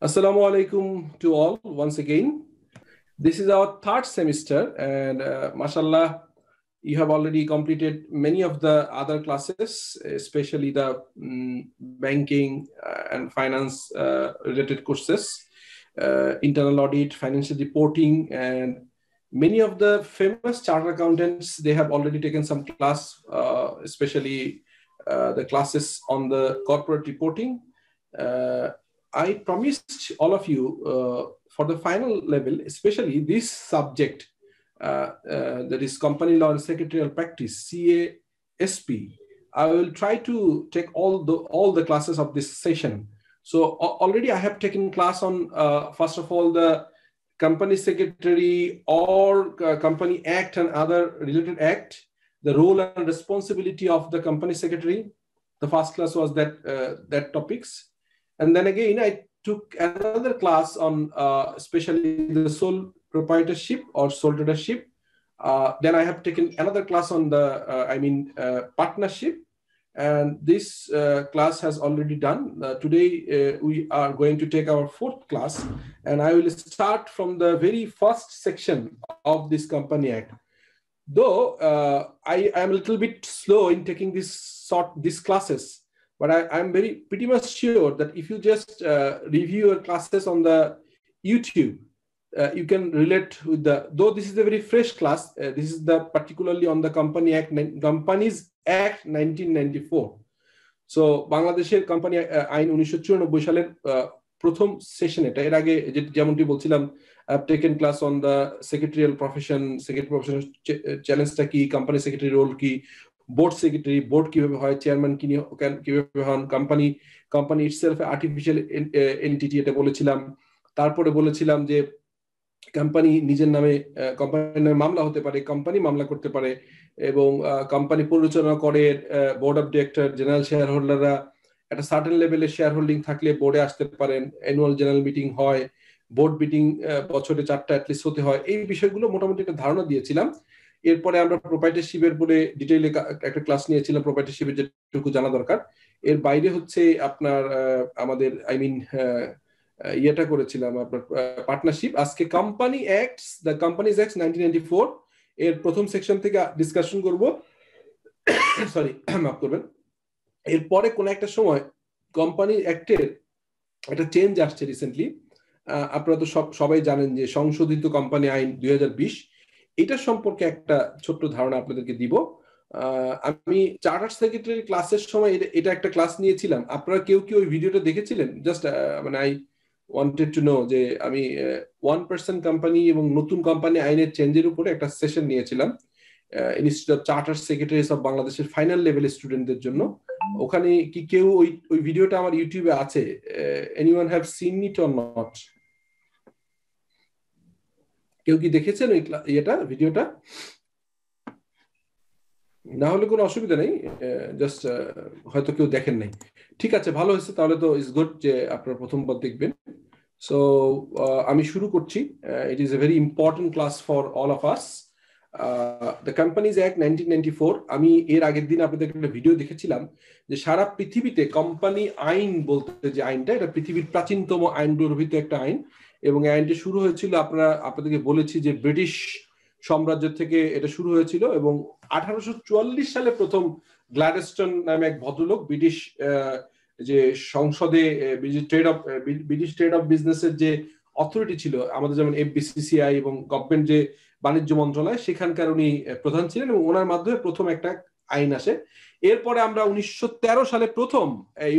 Assalamu alaikum to all once again. This is our third semester and mashallah, you have already completed many of the other classes, especially the banking and finance related courses, internal audit, financial reporting, and many of the famous chartered accountants, they have already taken some class, especially the classes on the corporate reporting. I promised all of you for the final level, especially this subject, that is company law and secretarial practice, CASP. I will try to take all the classes of this session. So already I have taken class on, first of all, the company secretary or company act and other related act, the role and responsibility of the company secretary. The first class was that topics. And then again, I took another class on especially the sole proprietorship or sole tradership. Then I have taken another class on the, partnership. And this class has already done. Today, we are going to take our fourth class. And I will start from the very first section of this Company Act. Though I am a little bit slow in taking these classes, but I'm pretty much sure that if you just review your classes on the YouTube, you can relate with the, though this is a very fresh class, this is the particularly on the Companies Act 1994. So Bangladesher Company Ain 1994 সালের প্রথম session এটা এর আগে যেমনটি বলছিলাম I've taken class on the secretarial profession, secretary profession challenge টা কি, company secretary role কি, board secretary, board কিভাবে হয়, chairman কিভাবে হন, company itself artificial entity এটা বলেছিলাম, তারপরে বলেছিলাম যে কোম্পানি নিজের নামে কোম্পানির নামে মামলা হতে পারে, কোম্পানি মামলা করতে পারে এবং কোম্পানি পরিচালনা করে বোর্ড অফ ডিরেক্টর, জেনারেল শেয়ারহোল্ডাররা একটা সার্টেন লেভেলে শেয়ারহোল্ডিং থাকলে বোর্ডে আসতে পারেন, অ্যানুয়াল জেনারেল মিটিং হয়, বোর্ড মিটিং বছরে 4টা অ্যাটলিস্ট হতে হয়। এই বিষয়গুলো মোটামুটি একটা ধারণা দিয়েছিলাম। এরপরে আমরা প্রোপ্রাইটারশিপের বলে ডিটেইলে একটা ক্লাস নিয়েছিলাম, প্রোপ্রাইটারশিপের যেটুকু জানা দরকার। এর বাইরে হচ্ছে আপনার আমাদের ইয়েটা করেছিলাম আপনার পার্টনারশিপ। আজকে company act, the companies act 1994 এর প্রথম সেকশন থেকে ডিসকাশন করব। সরি, মাফ করবেন। এরপরে কোন একটা সময় কোম্পানি অ্যাক্টের একটা চেঞ্জ আসছে রিসেন্টলি, আপনারা তো সবাই জানেন যে সংশোধিত কোম্পানি আইন 2020, এটা সম্পর্কে একটা ছোট্ট ধারণা আপনাদেরকে দিব। আমি চার্টার সেক্রেটারি ক্লাসের সময় এটা একটা ক্লাস নিয়েছিলাম, আপনারা কেউ কি ওই ভিডিওটা দেখেছিলেন? Just I wanted to know যে আমি 1% কোম্পানি এবং নতুন কোম্পানি আইনের চেঞ্জের উপরে একটা সেশন নিয়েছিলাম institute of charter secretaries of বাংলাদেশের ফাইনাল লেভেল স্টুডেন্টদের জন্য। ওখানে কি কেউ ওই ভিডিওটা আমার ইউটিউবে আছে? Anyone have seen it or not? কেউ কি দেখেছেন ওই ভিডিওটা? না হলে কোনো অসুবিধা নেই, জাস্ট হয়তো কেউ দেখেন নাই। ঠিক আছে, ভালো হয়েছে, তাহলে তো ইটস গুড যে আপনারা প্রথমবার দেখবেন। সো আমি শুরু করছি। It is a very important class for all of us, the companies act 1994। আমি এর আগের দিন আপনাদের একটা ভিডিও দেখেছিলাম যে সারা পৃথিবীতে কোম্পানি আইন বলতে যে আইনটা, এটা পৃথিবীর প্রাচীনতম আইনগুলোর ভিতরে একটা আইন এবং আইনটি শুরু হয়েছিল, আপনাদেরকে বলেছি যে ব্রিটিশ সাম্রাজ্য থেকে এটা শুরু হয়েছিল এবং 1844 সালে প্রথম গ্ল্যাডস্টোন নামে এক ভদ্রলোক ব্রিটিশ যে সংসদে ব্রিটিশ ট্রেড অফ বিজনেসের যে অথরিটি ছিল, আমাদের যেমন FBCCI এবং গভর্নমেন্ট যে বাণিজ্য মন্ত্রণালয়, সেখানকার উনি প্রধান ছিলেন এবং ওনার মাধ্যমে প্রথম একটা আইন আসে। এরপরে আমরা 1913 সালে প্রথম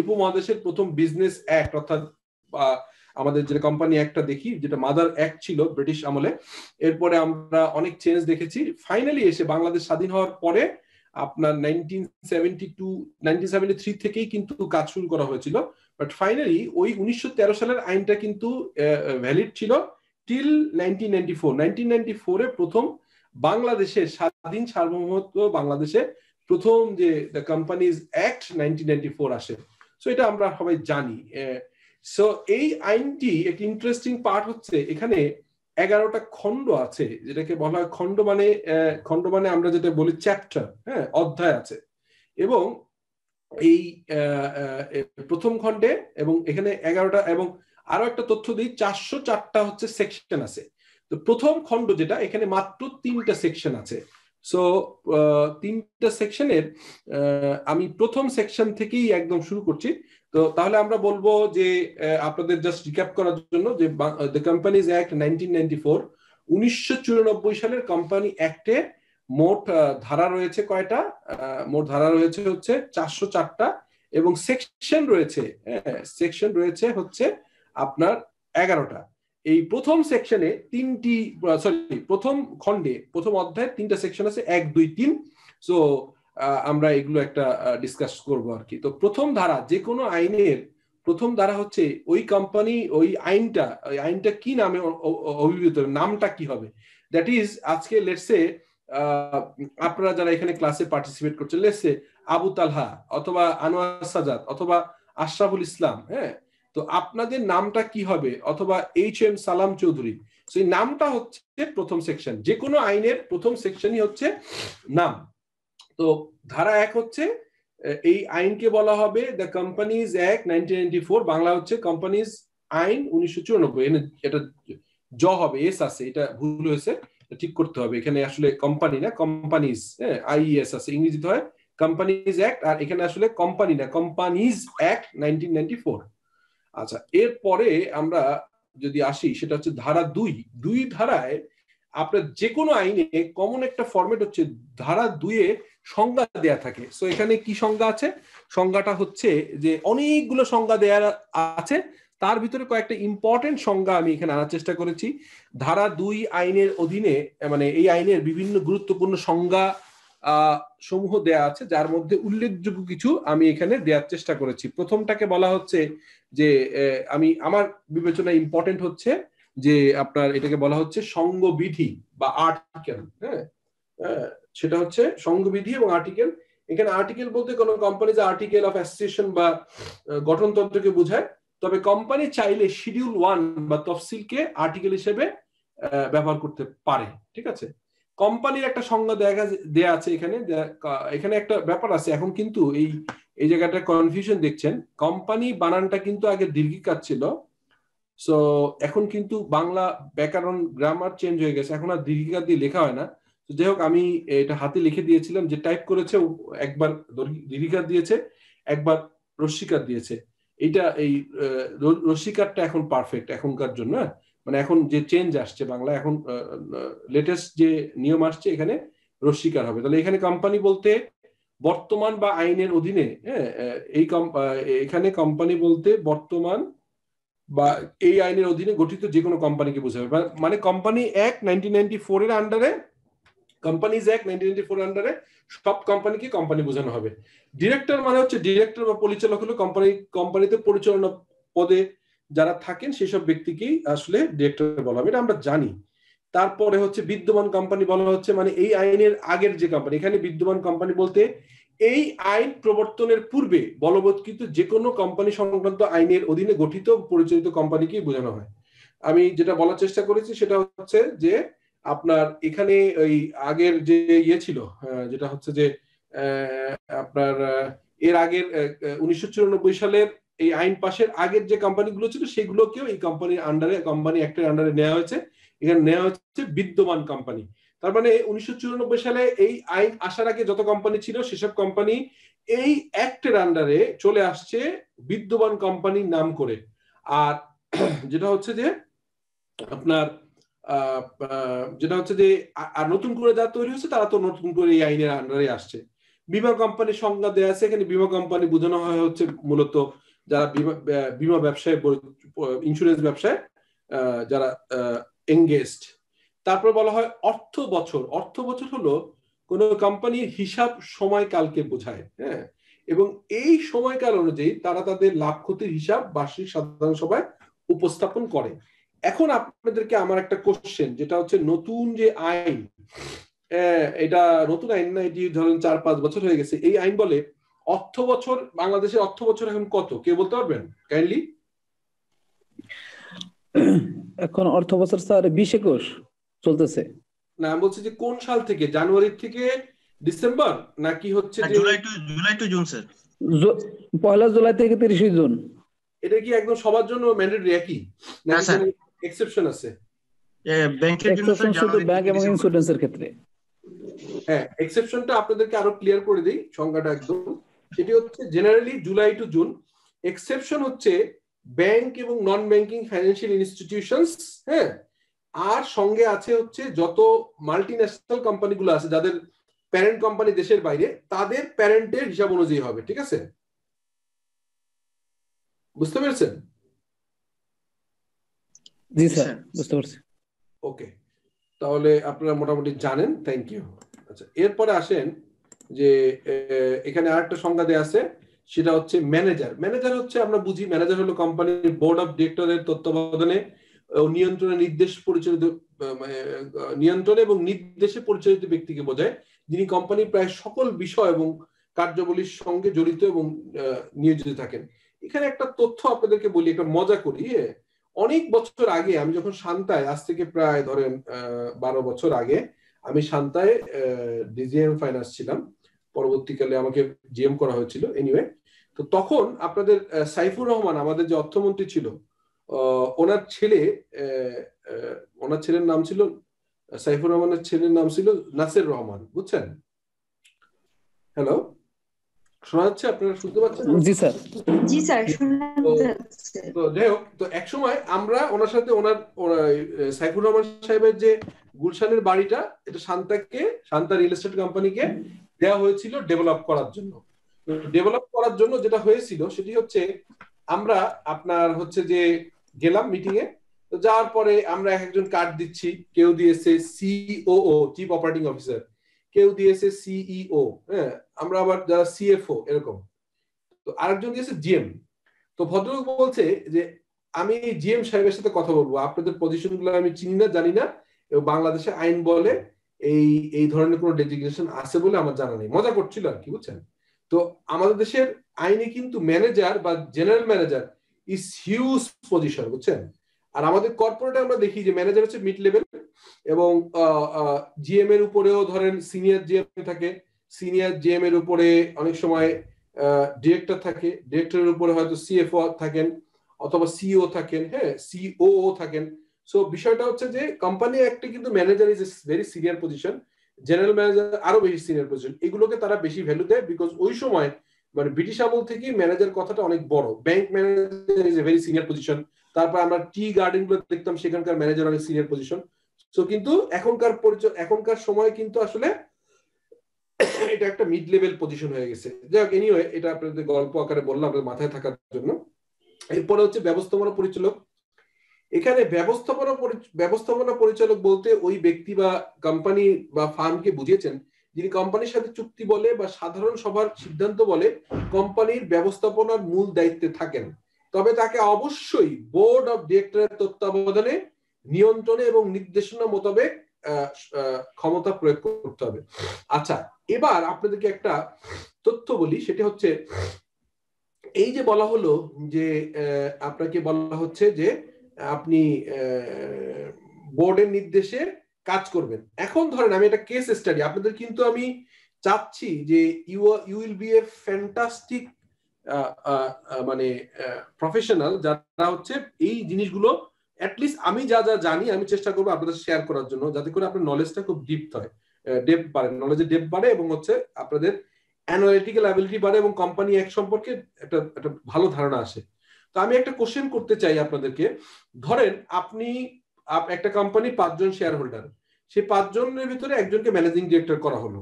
উপমহাদেশের প্রথম বিজনেস অ্যাক্ট, অর্থাৎ আমাদের যে কোম্পানি একটা দেখি, যেটা মাদার অ্যাক্ট ছিল ব্রিটিশ আমলে, এরপরে আমরা অনেক চেঞ্জ দেখেছি। ফাইনালি এসে বাংলাদেশ স্বাধীন হওয়ার পরে আপনার 1973 থেকেই কিন্তু কাজ শুরু করা হয়েছিল, বাট ফাইনালি ওই 1913 সালের আইনটা কিন্তু ভ্যালিড ছিল টিল 1994। 1994 এ প্রথম বাংলাদেশে স্বাধীন সার্বভৌমত্ব বাংলাদেশে প্রথম যে দ্য কোম্পানিজ অ্যাক্ট 1994 আসে। সো এটা আমরা সবাই জানি। সো এই আইনটি একটা ইন্টারেস্টিং পার্ট হচ্ছে এখানে 11টা খণ্ড আছে, যেটাকে বলা হয় খণ্ড, মানে খণ্ড মানে আমরা যেটা বলি চ্যাপ্টার, হ্যাঁ, অধ্যায় আছে। এবং এই প্রথম খণ্ডে এবং এখানে 11টা, এবং আরো একটা তথ্য দিই 404টা হচ্ছে সেকশন আছে। তো প্রথম খণ্ড যেটা এখানে মাত্র 3টা সেকশন আছে। সো 3টা সেকশনের আমি প্রথম সেকশন থেকেই একদম শুরু করছি। তো তাহলে আমরা বলবো যে আপনাদের জাস্ট রিক্যাপ করার জন্য যে দ্য কোম্পানিজ অ্যাক্ট 1994 1994 সালের কোম্পানি অ্যাক্টে মোট ধারা রয়েছে কয়টা, মোট ধারা রয়েছে হচ্ছে 404টা এবং সেকশন রয়েছে, সেকশন রয়েছে হচ্ছে আপনার 11টা। এই প্রথম সেকশনে প্রথম খন্ডে প্রথম অধ্যায়ে 3টা সেকশন আছে 1, 2, 3। সো আমরা এগুলো একটা ডিসকাস করব আর কি। তো প্রথম ধারা, যে কোনো আইনের প্রথম ধারা হচ্ছে ওই কোম্পানি ওই আইনটা, ওই আইনটা কি নামে অভিহিত, নামটা কি হবে। দ্যাট ইজ আজকে লেটসে আপনারা যারা এখানে ক্লাসে পার্টিসিপেট করছেন লেটসে আবু তালহা অথবা আনোয়ার সাজাদ অথবা আশরাফুল ইসলাম, হ্যাঁ, তো আপনাদের নামটা কি হবে, অথবা এইচএম সালাম চৌধুরী, সেই নামটা হচ্ছে প্রথম সেকশন। যে কোনো আইনের প্রথম সেকশনই হচ্ছে নাম। তো ধারা 1 হচ্ছে এই আইনকে বলা হবে দ্য কোম্পানিজ অ্যাক্ট 1994, বাংলা হচ্ছে কোম্পানিজ আইন 1994। এটা জ হবে, এস আছে, এটা ভুল হয়েছে, ঠিক করতে হবে। এখানে আসলে কোম্পানি না কোম্পানিজ, হ্যাঁ, আইএস আছে, ইংরেজিতে হয় কোম্পানিজ অ্যাক্ট, আর এখানে আসলে কোম্পানি না কোম্পানিজ অ্যাক্ট 1994। আচ্ছা, এরপরে আমরা যদি আসি সেটা হচ্ছে ধারা 2। ধারায় আপনার যে কোনো আইনে কমন একটা ফরম্যাট হচ্ছে ধারা 2-এ সংজ্ঞা দেয়া থাকে। সো এখানে কি সংজ্ঞা আছে, সংজ্ঞাটা হচ্ছে যে অনেকগুলো সংজ্ঞা দেয়া আছে, তার ভিতরে কয়েকটা ইম্পর্টেন্ট সংজ্ঞা আমি এখানে আনার চেষ্টা করেছি। ধারা 2 আইনের অধীনে মানে এই আইনের বিভিন্ন গুরুত্বপূর্ণ সংজ্ঞা সমূহ দেয়া আছে, যার মধ্যে উল্লেখযোগ্য কিছু আমি এখানে দেওয়ার চেষ্টা করেছি। প্রথমটাকে বলা হচ্ছে যে আমি আমার বিবেচনা ইম্পর্টেন্ট হচ্ছে যে আপনার এটাকে বলা হচ্ছে সংঘবিধি বা আর্টিকেল, হ্যাঁ, সেটা হচ্ছে সংঘবিধি এবং আর্টিকেল। এখানে আর্টিকেল বলতে কোনো কোম্পানিজ আর্টিকেল অফ অ্যাসোসিয়েশন বা গঠনতন্ত্রকে বোঝায়। তবে কোম্পানি চাইলে শিডিউল 1 বা তফসিলকে আর্টিকেল হিসেবে ব্যবহার করতে পারে, ঠিক আছে। কোম্পানির একটা সংজ্ঞা দেয়া আছে এখানে। এখানে একটা ব্যাপার আছে, এখন কিন্তু এই জায়গাটা কনফিউশন দেখছেন, কোম্পানি বানানটা কিন্তু আগে দীর্ঘিকার ছিল। সো এখন কিন্তু বাংলা ব্যাকরণ গ্রামার চেঞ্জ হয়ে গেছে, এখন আর দীর্ঘিকার দিয়ে লেখা হয় না। তো যাই হোক, আমি এটা হাতে লিখে দিয়েছিলাম, যে টাইপ করেছে একবার দীর্ঘিকার দিয়েছে, একবার রস্যিকার দিয়েছে। এইটা এই রস্যিকারটা এখন পারফেক্ট এখনকার জন্য, মানে এখন যে চেঞ্জ আসছে বাংলা, এখন লেটেস্ট যে নিয়ম আসছে এখানে রস্যিকার হবে। তাহলে এখানে কোম্পানি বলতে বর্তমান বা আইনের অধীনে, হ্যাঁ, এখানে কোম্পানি বলতে বর্তমান বা এই আইনের অধীনে গঠিত যে কোনো কোম্পানিকে বোঝাবে। মানে কোম্পানি অ্যাক্ট 1994 এর আন্ডারে, কোম্পানিজ অ্যাক্ট 1994 এর আন্ডারে সব কোম্পানিকে কোম্পানি বোঝানো হবে। ডিরেক্টর মানে হচ্ছে ডিরেক্টর বা পরিচালক হলো কোম্পানিতে পরিচালনা পদে যারা থাকেন সেসব ব্যক্তিকেই আসলে ডিরেক্টর বলা হবে, এটা আমরা জানি। তারপরে হচ্ছে বিদ্যমান কোম্পানি বলা হচ্ছে মানে এই আইনের আগের যে কোম্পানি। এখানে বিদ্যমান কোম্পানি বলতে এই আইন প্রবর্তনের পূর্বে বলবৎকৃত যে কোনো কোম্পানি সংক্রান্ত আইনের অধীনে গঠিত পরিচালিত কোম্পানিকেই বোঝানো হয়। আমি যেটা বলার চেষ্টা করেছি সেটা হচ্ছে যে আপনার এখানে ওই আগের যে ইয়ে ছিল, যেটা হচ্ছে যে আপনার এর আগের 1994 সালের এই আইন পাশের আগের যে কোম্পানিগুলো ছিল সেগুলোকেও এই কোম্পানির আন্ডারে, কোম্পানি অ্যাক্টের আন্ডারে নেওয়া হয়েছে। এখানে নেওয়া হচ্ছে বিদ্যমান কোম্পানি। তার মানে 1994 সালে এই আইন আসার আগে যত কোম্পানি ছিল সেসব কোম্পানি এই অ্যাক্টের আন্ডারে চলে আসছে বিদ্যমান কোম্পানির নাম করে। আর যেটা হচ্ছে যে আপনার যেটা হচ্ছে যে আর নতুন করে যা তৈরি হচ্ছে তারা তো নতুন করে এই আইনের আন্ডারে আসছে। বীমা কোম্পানির সংজ্ঞা দেওয়া আছে এখানে। বীমা কোম্পানি বোঝানো হয় হচ্ছে মূলত যারা বীমা ব্যবসায়, ইন্স্যুরেন্স ব্যবসায় যারা এঙ্গেজড। তারপর বলা হয় অর্থ বছর। অর্থ বছর হলো কোনো কোম্পানির হিসাব সময়কালকে বোঝায়, হ্যাঁ, এবং এই সময়কাল অনুযায়ী তারা তাদের লাভ ক্ষতির হিসাব বার্ষিক সাধারণ সভায় উপস্থাপন করে। এখন আপনাদেরকে আমার একটা কোশ্চেন, যেটা হচ্ছে নতুন যে আইন, এটা নতুন আইন না, এটি ধরেন 4-5 বছর হয়ে গেছে, এই আইন বলে অর্থ বছর, বাংলাদেশের অর্থ বছর এখন কত, কে বলতে পারবেন কাইন্ডলি? এখন অর্থ বছর স্যার 2021 চলতেছে না, আমি বলছি যে কোন সাল থেকে, জানুয়ারি থেকে ডিসেম্বর নাকি হচ্ছে July to June sir? 1 July থেকে 30 জুন। এটা কি একদম সবার জন্য ম্যান্ডেটরি একই না স্যার এক্সেপশন আছে ব্যাংকের জন্য শুধু ব্যাংক এবং ইনস্যুরেন্সের ক্ষেত্রে হ্যাঁ এক্সেপশনটা আপনাদেরকে আরো ক্লিয়ার করে দেই সংখ্যাটা একদম সেটি হচ্ছে generally July to June exception হচ্ছে ব্যাংক এবং নন ব্যাংকিং ফাইন্যান্সিয়াল ইনস্টিটিউশনস হ্যাঁ আর সঙ্গে আছে হচ্ছে যত মাল্টিন্যাশনাল কোম্পানিগুলো আছে যাদের প্যারেন্ট কোম্পানি দেশের বাইরে তাদের প্যারেন্টের হিসাব অনুযায়ী হবে ঠিক আছে বুঝতে পেরেছেন জি স্যার বুঝতে পারছি ওকে তাহলে আপনারা মোটামুটি জানেন থ্যাংক ইউ আচ্ছা এরপরে আসেন যে এখানে আরেকটা সংজ্ঞা দেয়া আছে সেটা হচ্ছে ম্যানেজার ম্যানেজার হচ্ছে আমরা বুঝি ম্যানেজার হলো কোম্পানির বোর্ড অফ ডিরেক্টরদের তত্ত্বাবধানে ও নিয়ন্ত্রণে নির্দেশ পরিচালিত নিয়ন্ত্রণে এবং নির্দেশে পরিচালিত ব্যক্তিকে বোঝায় যিনি কোম্পানির প্রায় সকল বিষয় এবং কার্যাবলীর সঙ্গে জড়িত এবং নিয়োজিত থাকেন এখানে একটা তথ্য আপনাদেরকে বলি একটা মজা করি অনেক বছর আগে আমি যখন শান্তায় আজ থেকে প্রায় ধরেন 12 বছর আগে আমি শান্তায় ডিজিএম ফাইন্যান্স ছিলাম পরবর্তীকালে আমাকে জিএম করা হয়েছিল এনিওয়ে তো তখন আপনাদের সাইফুর রহমান আমাদের যে অর্থমন্ত্রী ছিল ওনার ছেলের নাম ছিল সাইফুর রহমানের ছেলের নাম ছিল নাসির রহমান বুঝছেন হ্যালো শোনা যাচ্ছে আপনারা শুনতে পাচ্ছেন জি স্যার তো দেখো তো এক সময় আমরা ওনার সাথে ওনার সাইফুর রহমান সাহেবের যে গুলশানের বাড়িটা এটা শান্তা রিয়েল এস্টেট কোম্পানিকে দেওয়া হয়েছিল ডেভেলপ করার জন্য যেটা হয়েছিল সেটি হচ্ছে আমরা আপনার হচ্ছে যে গেলাম মিটিং এ তো যাওয়ার পরে আমরা একজন কার্ড দিচ্ছি কেউ দিয়েছে সিওও চিফ অপারেটিং অফিসার কেউ দিয়েছে সিইও হ্যাঁ আমরা আবার যারা সিএফও এরকম তো আরেকজন দিয়েছে জিএম তো ভদ্রলোক বলছে যে আমি জিএম সাহেবের সাথে কথা বলবো আপনাদের পজিশন গুলো আমি চিনি না জানি না এবং বাংলাদেশে আইন বলে এই এই ধরনের কোনো ডেজিগনেশন আছে বলে আমার জানা নেই মজা করছিল আর কি বুঝছেন তো আমাদের দেশের আইনে কিন্তু ম্যানেজার বা general manager is huge position বুঝছেন আর আমাদের কর্পোরেটে আমরা দেখি যে ম্যানেজার হচ্ছে মিড লেভেল এবং জিএম এর উপরেও ধরেন সিনিয়র জিএম থাকে সিনিয়র জিএম এর উপরে অনেক সময় ডিরেক্টর থাকে ডিরেক্টরের উপরে হয়তো সিএফও থাকেন অথবা সিও থাকেন হ্যাঁ সিও থাকেন সো বিষয়টা হচ্ছে যে কোম্পানি অ্যাক্টে কিন্তু manager is a very senior position general manager আরো বেশি সিনিয়র পজিশন এগুলোকে তারা বেশি ভ্যালু দেয় বিকজ ওই সময় মানে ব্রিটিশ আমল থেকে ম্যানেজার কথাটা অনেক বড় bank manager is a very senior position তারপর আমরা টি গার্ডেন গুলো দেখতাম সেখানকার ম্যানেজার অনেক সিনিয়র পজিশন সো কিন্তু এখনকার সময় কিন্তু আসলে এটা একটা মিড লেভেল পজিশন হয়ে গেছে যাই হোক এনিওয়ে এটা আপনাদের গল্প আকারে বললাম আপনাদের মাথায় থাকার জন্য এরপরে হচ্ছে ব্যবস্থাপনা পরিচালক এখানে ব্যবস্থাপনা পরিচালক বলতে ওই ব্যক্তি বা কোম্পানি বা ফার্মকে বুঝিয়েছেন যিনি কোম্পানির সাথে চুক্তি বলে বা সাধারণ সভার সিদ্ধান্ত বলে কোম্পানির ব্যবস্থাপনার মূল দায়িত্বে থাকেন তবে তাকে অবশ্যই বোর্ড অফ ডিরেক্টরের তত্ত্বাবধানে নিয়ন্ত্রণে এবং নির্দেশনা মোতাবেক ক্ষমতা প্রয়োগ করতে হবে আচ্ছা এবার আপনাদেরকে একটা তথ্য বলি সেটা হচ্ছে এই যে বলা হলো যে আপনাকে বলা হচ্ছে যে আপনি বোর্ডের নির্দেশে কাজ করবেন এখন ধরেন আমি একটা কেস স্টাডি আপনাদের কিন্তু আমি চাচ্ছি যে you will be a fantastic মানে প্রফেশনাল যারা হচ্ছে এই জিনিসগুলো অ্যাটলিস্ট আমি যা যা জানি আমি চেষ্টা করবো আপনাদের শেয়ার করার জন্য যাতে করে আপনার নলেজটা খুব ডেপ বাড়ে নলেজের ডেপ বাড়ে এবং হচ্ছে আপনাদের অ্যানালিটিক্যাল অ্যাবিলিটি বাড়ে এবং কোম্পানি এক সম্পর্কে একটা ভালো ধারণা আসে তো আমি একটা কোশ্চেন করতে চাই আপনাদেরকে ধরেন আপনি একটা কোম্পানি পাঁচজন শেয়ার হোল্ডার সেই পাঁচজনের ভিতরে একজনকে ম্যানেজিং ডিরেক্টর করা হলো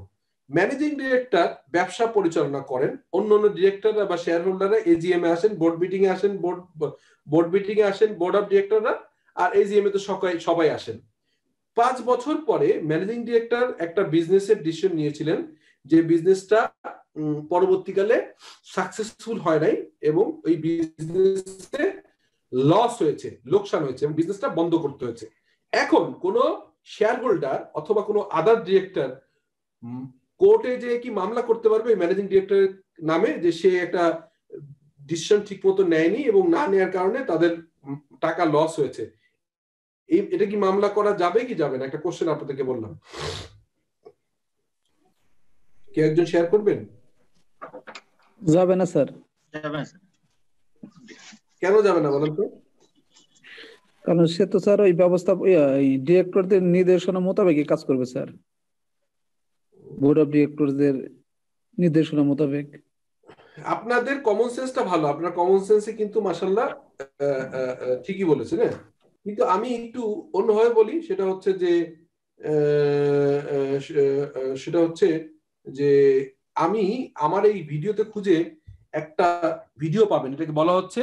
ম্যানেজিং ডিরেক্টর ব্যবসা পরিচালনা করেন অন্যান্য ডিরেক্টররা বা শেয়ার হোল্ডাররা এজিএম এ আসেন বোর্ড মিটিং এ আসেন বোর্ড অফ ডিরেক্টররা আর এজিএম এ তো সবাই আসেন 5 বছর পরে ম্যানেজিং ডিরেক্টর একটা বিজনেসের ডিসিশন নিয়েছিলেন যে বিজনেসটা পরবর্তীকালে সাকসেসফুল হয় নাই এবং ওই বিজনেসে লস হয়েছে লোকসান হয়েছে এবং বিজনেসটা বন্ধ করতে হয়েছে এখন কোনো শেয়ার হোল্ডার অথবা কোনো আদার ডিরেক্টর কোর্টে যে কি মামলা করতে পারবে ম্যানেজিং ডিরেক্টরের নামে যে সে একটা ডিসিশন ঠিক মতো নেয়নি এবং না নেওয়ার কারণে তাদের টাকা লস হয়েছে এটা কি মামলা করা যাবে কি যাবে না একটা কোশ্চেন আপনাদেরকে বললাম কে একজন শেয়ার করবেন যাবে না স্যার যাবে না স্যার কেন যাবে না বলেন তো? কারণ সে তো স্যার ওই ব্যবস্থা ডিরেক্টরদের নির্দেশনা মোতাবেক কাজ করবে স্যার, বোর্ড অফ ডিরেক্টরদের নির্দেশনা মোতাবেক। আপনাদের কমন সেন্সটা ভালো, আপনার কমন সেন্সে কিন্তু মাশাআল্লাহ ঠিকই বলেছেন, কিন্তু আমি একটু অন্যভাবে বলি, সেটা হচ্ছে যে আমি আমার এই ভিডিওতে খুঁজে একটা ভিডিও পাবেন, এটাকে বলা হচ্ছে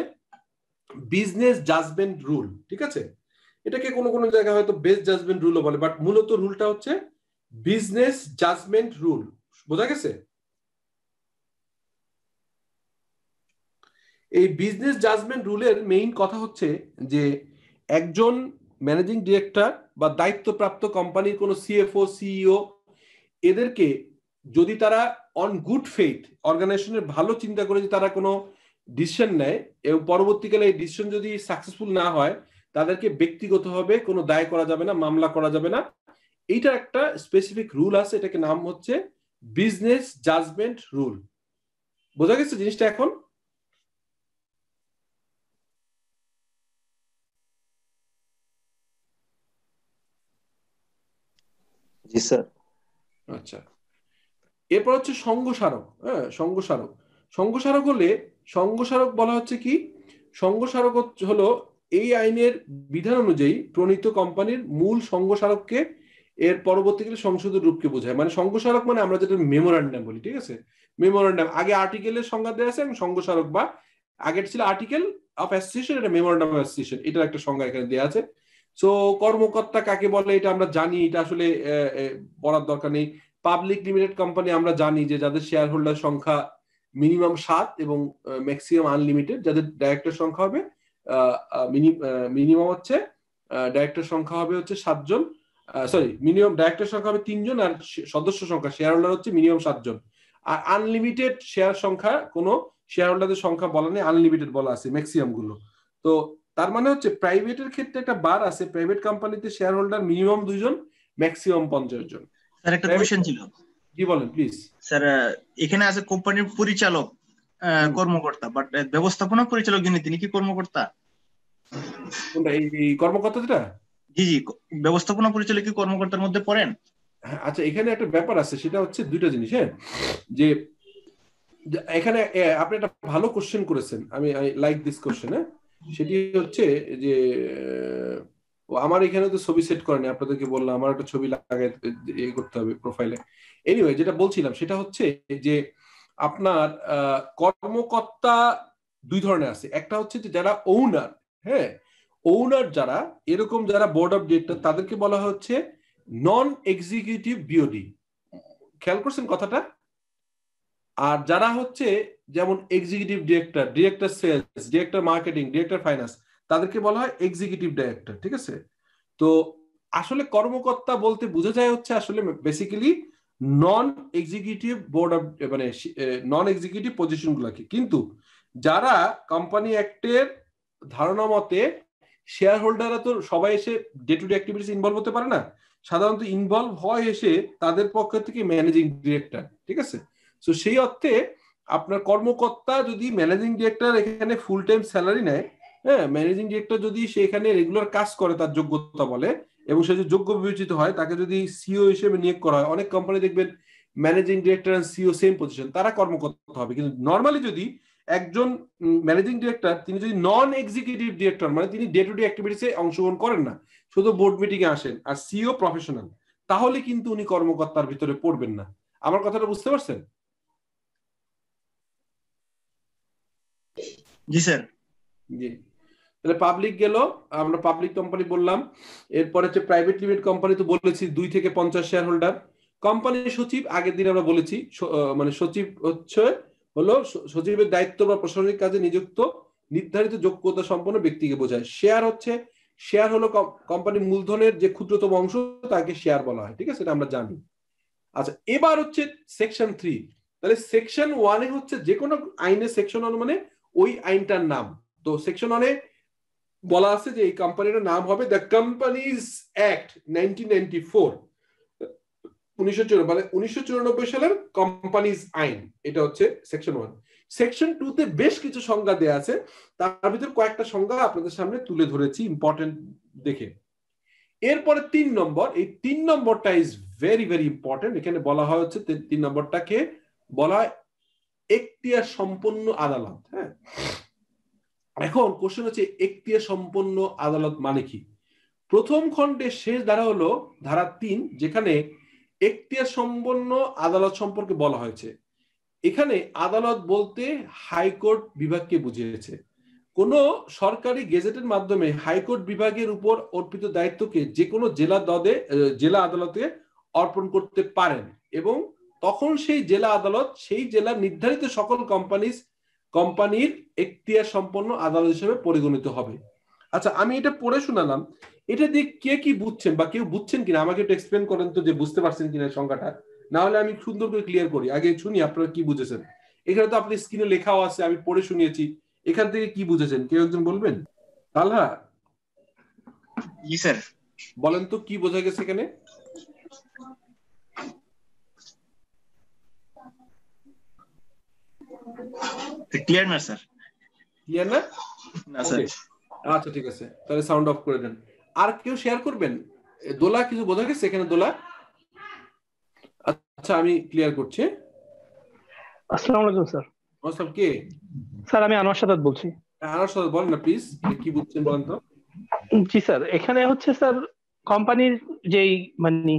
বিজনেস জাজমেন্ট রুল, ঠিক আছে? এটাকে কোনো কোনো জায়গায় হয়তো বেস জাজমেন্ট রুলও বলে, বাট মূলত রুলটা হচ্ছে বিজনেস জাজমেন্ট রুল, বোঝা গেছে? এই বিজনেস জাজমেন্ট রুলের মেইন কথা হচ্ছে যে একজন ম্যানেজিং ডিরেক্টর বা দায়িত্বপ্রাপ্ত কোম্পানির কোনো সিএফও সিইও এদেরকে যদি তারা অন গুড ফেইথ অর্গানাইজেশনের ভালো চিন্তা করে যে তারা কোনো ডিসিশন নেয় এবং পরবর্তীকালে এই ডিসিশন যদি সাকসেসফুল না হয় তাদেরকে ব্যক্তিগতভাবে কোনো দায় করা যাবে না, মামলা করা যাবে না, এইটা একটা স্পেসিফিক রুল আছে, এটাকে নাম হচ্ছে বিজনেস জাজমেন্ট রুল, বোঝা গেছে জিনিসটা? এখন জি স্যার। আচ্ছা, এরপর হচ্ছে সঙ্গস্মারক। হ্যাঁ, সঙ্গস্মারক, সঙ্গস্মারক হলে সঙ্গস্মারক বলা হচ্ছে কি, সঙ্গস্মারক হলো এই আইনের বিধান অনুযায়ী প্রণীত কোম্পানির মূল সঙ্গস্মারককে এর পরবর্তীকালে সংশোধন রূপকে বোঝায়। মানে সঙ্গস্মারক মানে আমরা যেটা মেমোরান্ডাম বলি, ঠিক আছে? মেমোরান্ডাম আগে আর্টিকেলের সংজ্ঞা দেওয়া আছে এবং সঙ্গস্মারক বা আগে ছিল আর্টিকেল অফ অ্যাসোসিয়েশন, এটা মেমোরান্ডাম অফ অ্যাসোসিয়েশন, এটার একটা সংজ্ঞা এখানে দেওয়া আছে। সো কর্মকর্তা কাকে বলে এটা আমরা জানি, এটা আসলে বলার দরকার নেই। পাবলিক লিমিটেড কোম্পানি আমরা জানি যে যাদের শেয়ার হোল্ডার সংখ্যা মিনিমাম 7 এবং ম্যাক্সিমাম আনলিমিটেড, যাদের ডাইরেক্টর সংখ্যা হবে মিনিমাম হচ্ছে ডাইরেক্টর সংখ্যা হবে হচ্ছে 7 জন, সরি মিনিমাম ডাইরেক্টর সংখ্যা হবে 3 জন আর সদস্য সংখ্যা শেয়ার হোল্ডার হচ্ছে মিনিমাম 7 জন। আর আনলিমিটেড শেয়ার সংখ্যা কোনো শেয়ার হোল্ডারদের সংখ্যা বলা নেই, আনলিমিটেড বলা আছে ম্যাক্সিমাম গুলো। তো তার মানে হচ্ছে প্রাইভেটের ক্ষেত্রে একটা বার আছে, প্রাইভেট কোম্পানিতে শেয়ার হোল্ডার মিনিমাম 2 জন ম্যাক্সিমাম 50 জন। স্যার একটা কোশ্চেন ছিল, জি বলেন প্লিজ। স্যার এখানে আছে কোম্পানির পরিচালক কর্মকর্তা, বাট ব্যবস্থাপনা পরিচালক যিনি তিনি কি কর্মকর্তা? কোনটা এই কর্মকর্তা যেটা? জি জি, ব্যবস্থাপনা পরিচালক কি কর্মকর্তার মধ্যে পড়েন? আচ্ছা, এখানে একটা ব্যাপার আছে, সেটা হচ্ছে দুইটা জিনিস। হ্যাঁ, যে এখানে আপনি একটা ভালো কোশ্চেন করেছেন, আমি লাইক দিস কোশ্চেন। হ্যাঁ, সেটি হচ্ছে যে আমার এখানে তো ছবি সেট করেনি, আপনাদেরকে বললাম আমার একটা ছবি লাগাই করতে হবে প্রোফাইলে। এনিওয়ে, যেটা বলছিলাম সেটা হচ্ছে যে আপনার কর্মকর্তা 2 ধরনের আছে। একটা হচ্ছে যে যারা ওনার, হ্যাঁ ওনার যারা, এরকম যারা বোর্ড অফ ডিরেক্টর তাদেরকে বলা হচ্ছে নন এক্সিকিউটিভ বিওডি, খেয়াল করছেন কথাটা? আর যারা হচ্ছে যেমন executive director, director sales, director marketing, director finance, তাদেরকে বলা হয় এক্সিকিউটিভ ডাইরেক্টর, ঠিক আছে? তো আসলে কর্মকর্তা বলতে বোঝা যায় হচ্ছে আসলে basically non executive board of, মানে নন এক্সিকিউটিভ পজিশনগুলোকে। কিন্তু যারা কোম্পানি অ্যাক্টের ধারণা মতে শেয়ার হোল্ডাররা তো সবাই এসে day to day activities involve হতে পারে না, সাধারণত ইনভলভ হয় এসে তাদের পক্ষ থেকে ম্যানেজিং ডিরেক্টর, ঠিক আছে? তো সেই অর্থে আপনার কর্মকর্তা যদি ম্যানেজিং ডিরেক্টর এখানে ফুল টাইম স্যালারি নেয়, হ্যাঁ ম্যানেজিং ডিরেক্টর যদি সেখানে রেগুলার কাজ করে তার যোগ্যতা বলে এবং সে যদি যোগ্য বিবেচিত হয় তাকে যদি সিও হিসেবে নিয়োগ করা হয়, অনেক কোম্পানি দেখবেন managing director and CEO same position, তারা কর্মকর্তা হবে। কিন্তু নর্মালি যদি একজন ম্যানেজিং ডিরেক্টর তিনি যদি নন এক্সিকিউটিভ ডিরেক্টর, মানে তিনি ডে টু ডে অ্যাক্টিভিটিসে অংশগ্রহণ করেন না, শুধু বোর্ড মিটিংয়ে আসেন, আর সিও প্রফেশনাল, তাহলে কিন্তু উনি কর্মকর্তার ভিতরে পড়বেন না। আমার কথাটা বুঝতে পারছেন? জি স্যার। জি, তাহলে পাবলিক গেল, আমরা পাবলিক কোম্পানি বললাম, এরপরে হচ্ছে প্রাইভেট লিমিটেড কোম্পানি তো বলেছি 2 থেকে 50 শেয়ার হোল্ডার। কোম্পানি সচিব আগের দিন আমরা বলেছি, মানে সচিব হচ্ছে হলো সচিবের দায়িত্ব বা প্রশাসনিক কাজে নিযুক্ত নির্ধারিত যোগ্যতা সম্পন্ন ব্যক্তিকে বোঝায়। শেয়ার হচ্ছে, শেয়ার হলো কোম্পানির মূলধনের যে ক্ষুদ্রতম অংশ তাকে শেয়ার বলা হয়, ঠিক আছে? এটা আমরা জানি। আচ্ছা, এবার হচ্ছে সেকশন 3। তাহলে সেকশন 1-এ হচ্ছে যে কোনো আইনের সেকশন অনুমানে ওই আইনটার নাম। তো সেকশন 1-এ বলা আছে যে এই কোম্পানিটার নাম হবে দ্য কোম্পানিজ অ্যাক্ট 1994, 1994 সালের কোম্পানিজ আইন, এটা হচ্ছে সেকশন 1। সেকশন 2 তে বেশ কিছু সংজ্ঞা দেয়া আছে, তার ভিতর কয়েকটা সংজ্ঞা আপনাদের সামনে তুলে ধরেছি ইম্পর্টেন্ট দেখে। এরপরে 3 নম্বর, এই 3 নম্বরটা ইজ ভেরি ভেরি ইম্পর্টেন্ট। এখানে বলা হয় হচ্ছে 3 নম্বরটাকে বলা হয় এখতিয়ার সম্পন্ন আদালত। হ্যাঁ, এখন কোশ্চেন হচ্ছে এখতিয়ার সম্পন্ন আদালত মানে কি? প্রথম খণ্ডের শেষ ধারা হলো ধারা 3, যেখানে এখতিয়ার সম্পন্ন আদালত সম্পর্কে বলা হয়েছে। এখানে আদালত বলতে হাইকোর্ট বিভাগকে বুঝিয়েছে। কোন সরকারি গেজেটের মাধ্যমে হাইকোর্ট বিভাগের উপর অর্পিত দায়িত্বকে যে কোনো জেলা আদালতে অর্পণ করতে পারেন, এবং তখন সেই জেলা আদালত সেই জেলা নির্ধারিত সকল কোম্পানির এখতিয়ার সম্পন্ন আদালত হিসেবে পরিগণিত হবে। আচ্ছা, আমি এটা পড়ে শোনালাম, এটা দিয়ে কে কি বুঝছেন বা কেউ বুঝছেন কিনা আমাকে একটু এক্সপ্লেন করেন তো, যে বুঝতে পারছেন কিনা সংখ্যাটা, না হলে আমি সুন্দর করে ক্লিয়ার করি। আগে শুনি আপনারা কি বুঝেছেন। এখানে তো আপনি স্ক্রিনে লেখাও আছে, আমি পড়ে শুনিয়েছি, এখান থেকে কি বুঝেছেন কেউ একজন বলবেন? আলহা জি স্যার, বলেন তো কি বোঝা গেছে এখানে? ক্লিয়ার না স্যার? ক্লিয়ার না? না স্যার। আচ্ছা ঠিক আছে, তাহলে সাউন্ড অফ করে দেন। আর কেউ শেয়ার করবেন? দোলা কিছু বোঝা গেছে এখানে? দোলা? আচ্ছা আমি ক্লিয়ার করছি। আসসালামু আলাইকুম স্যার। ওসব কে? স্যার আমি আনোয়ার সাদাত বলছি। আনোয়ার সাদাত বলেন না প্লিজ, কি বুঝছেন বলেন তো। জি স্যার, এখানে হচ্ছে স্যার কোম্পানির যেই মানে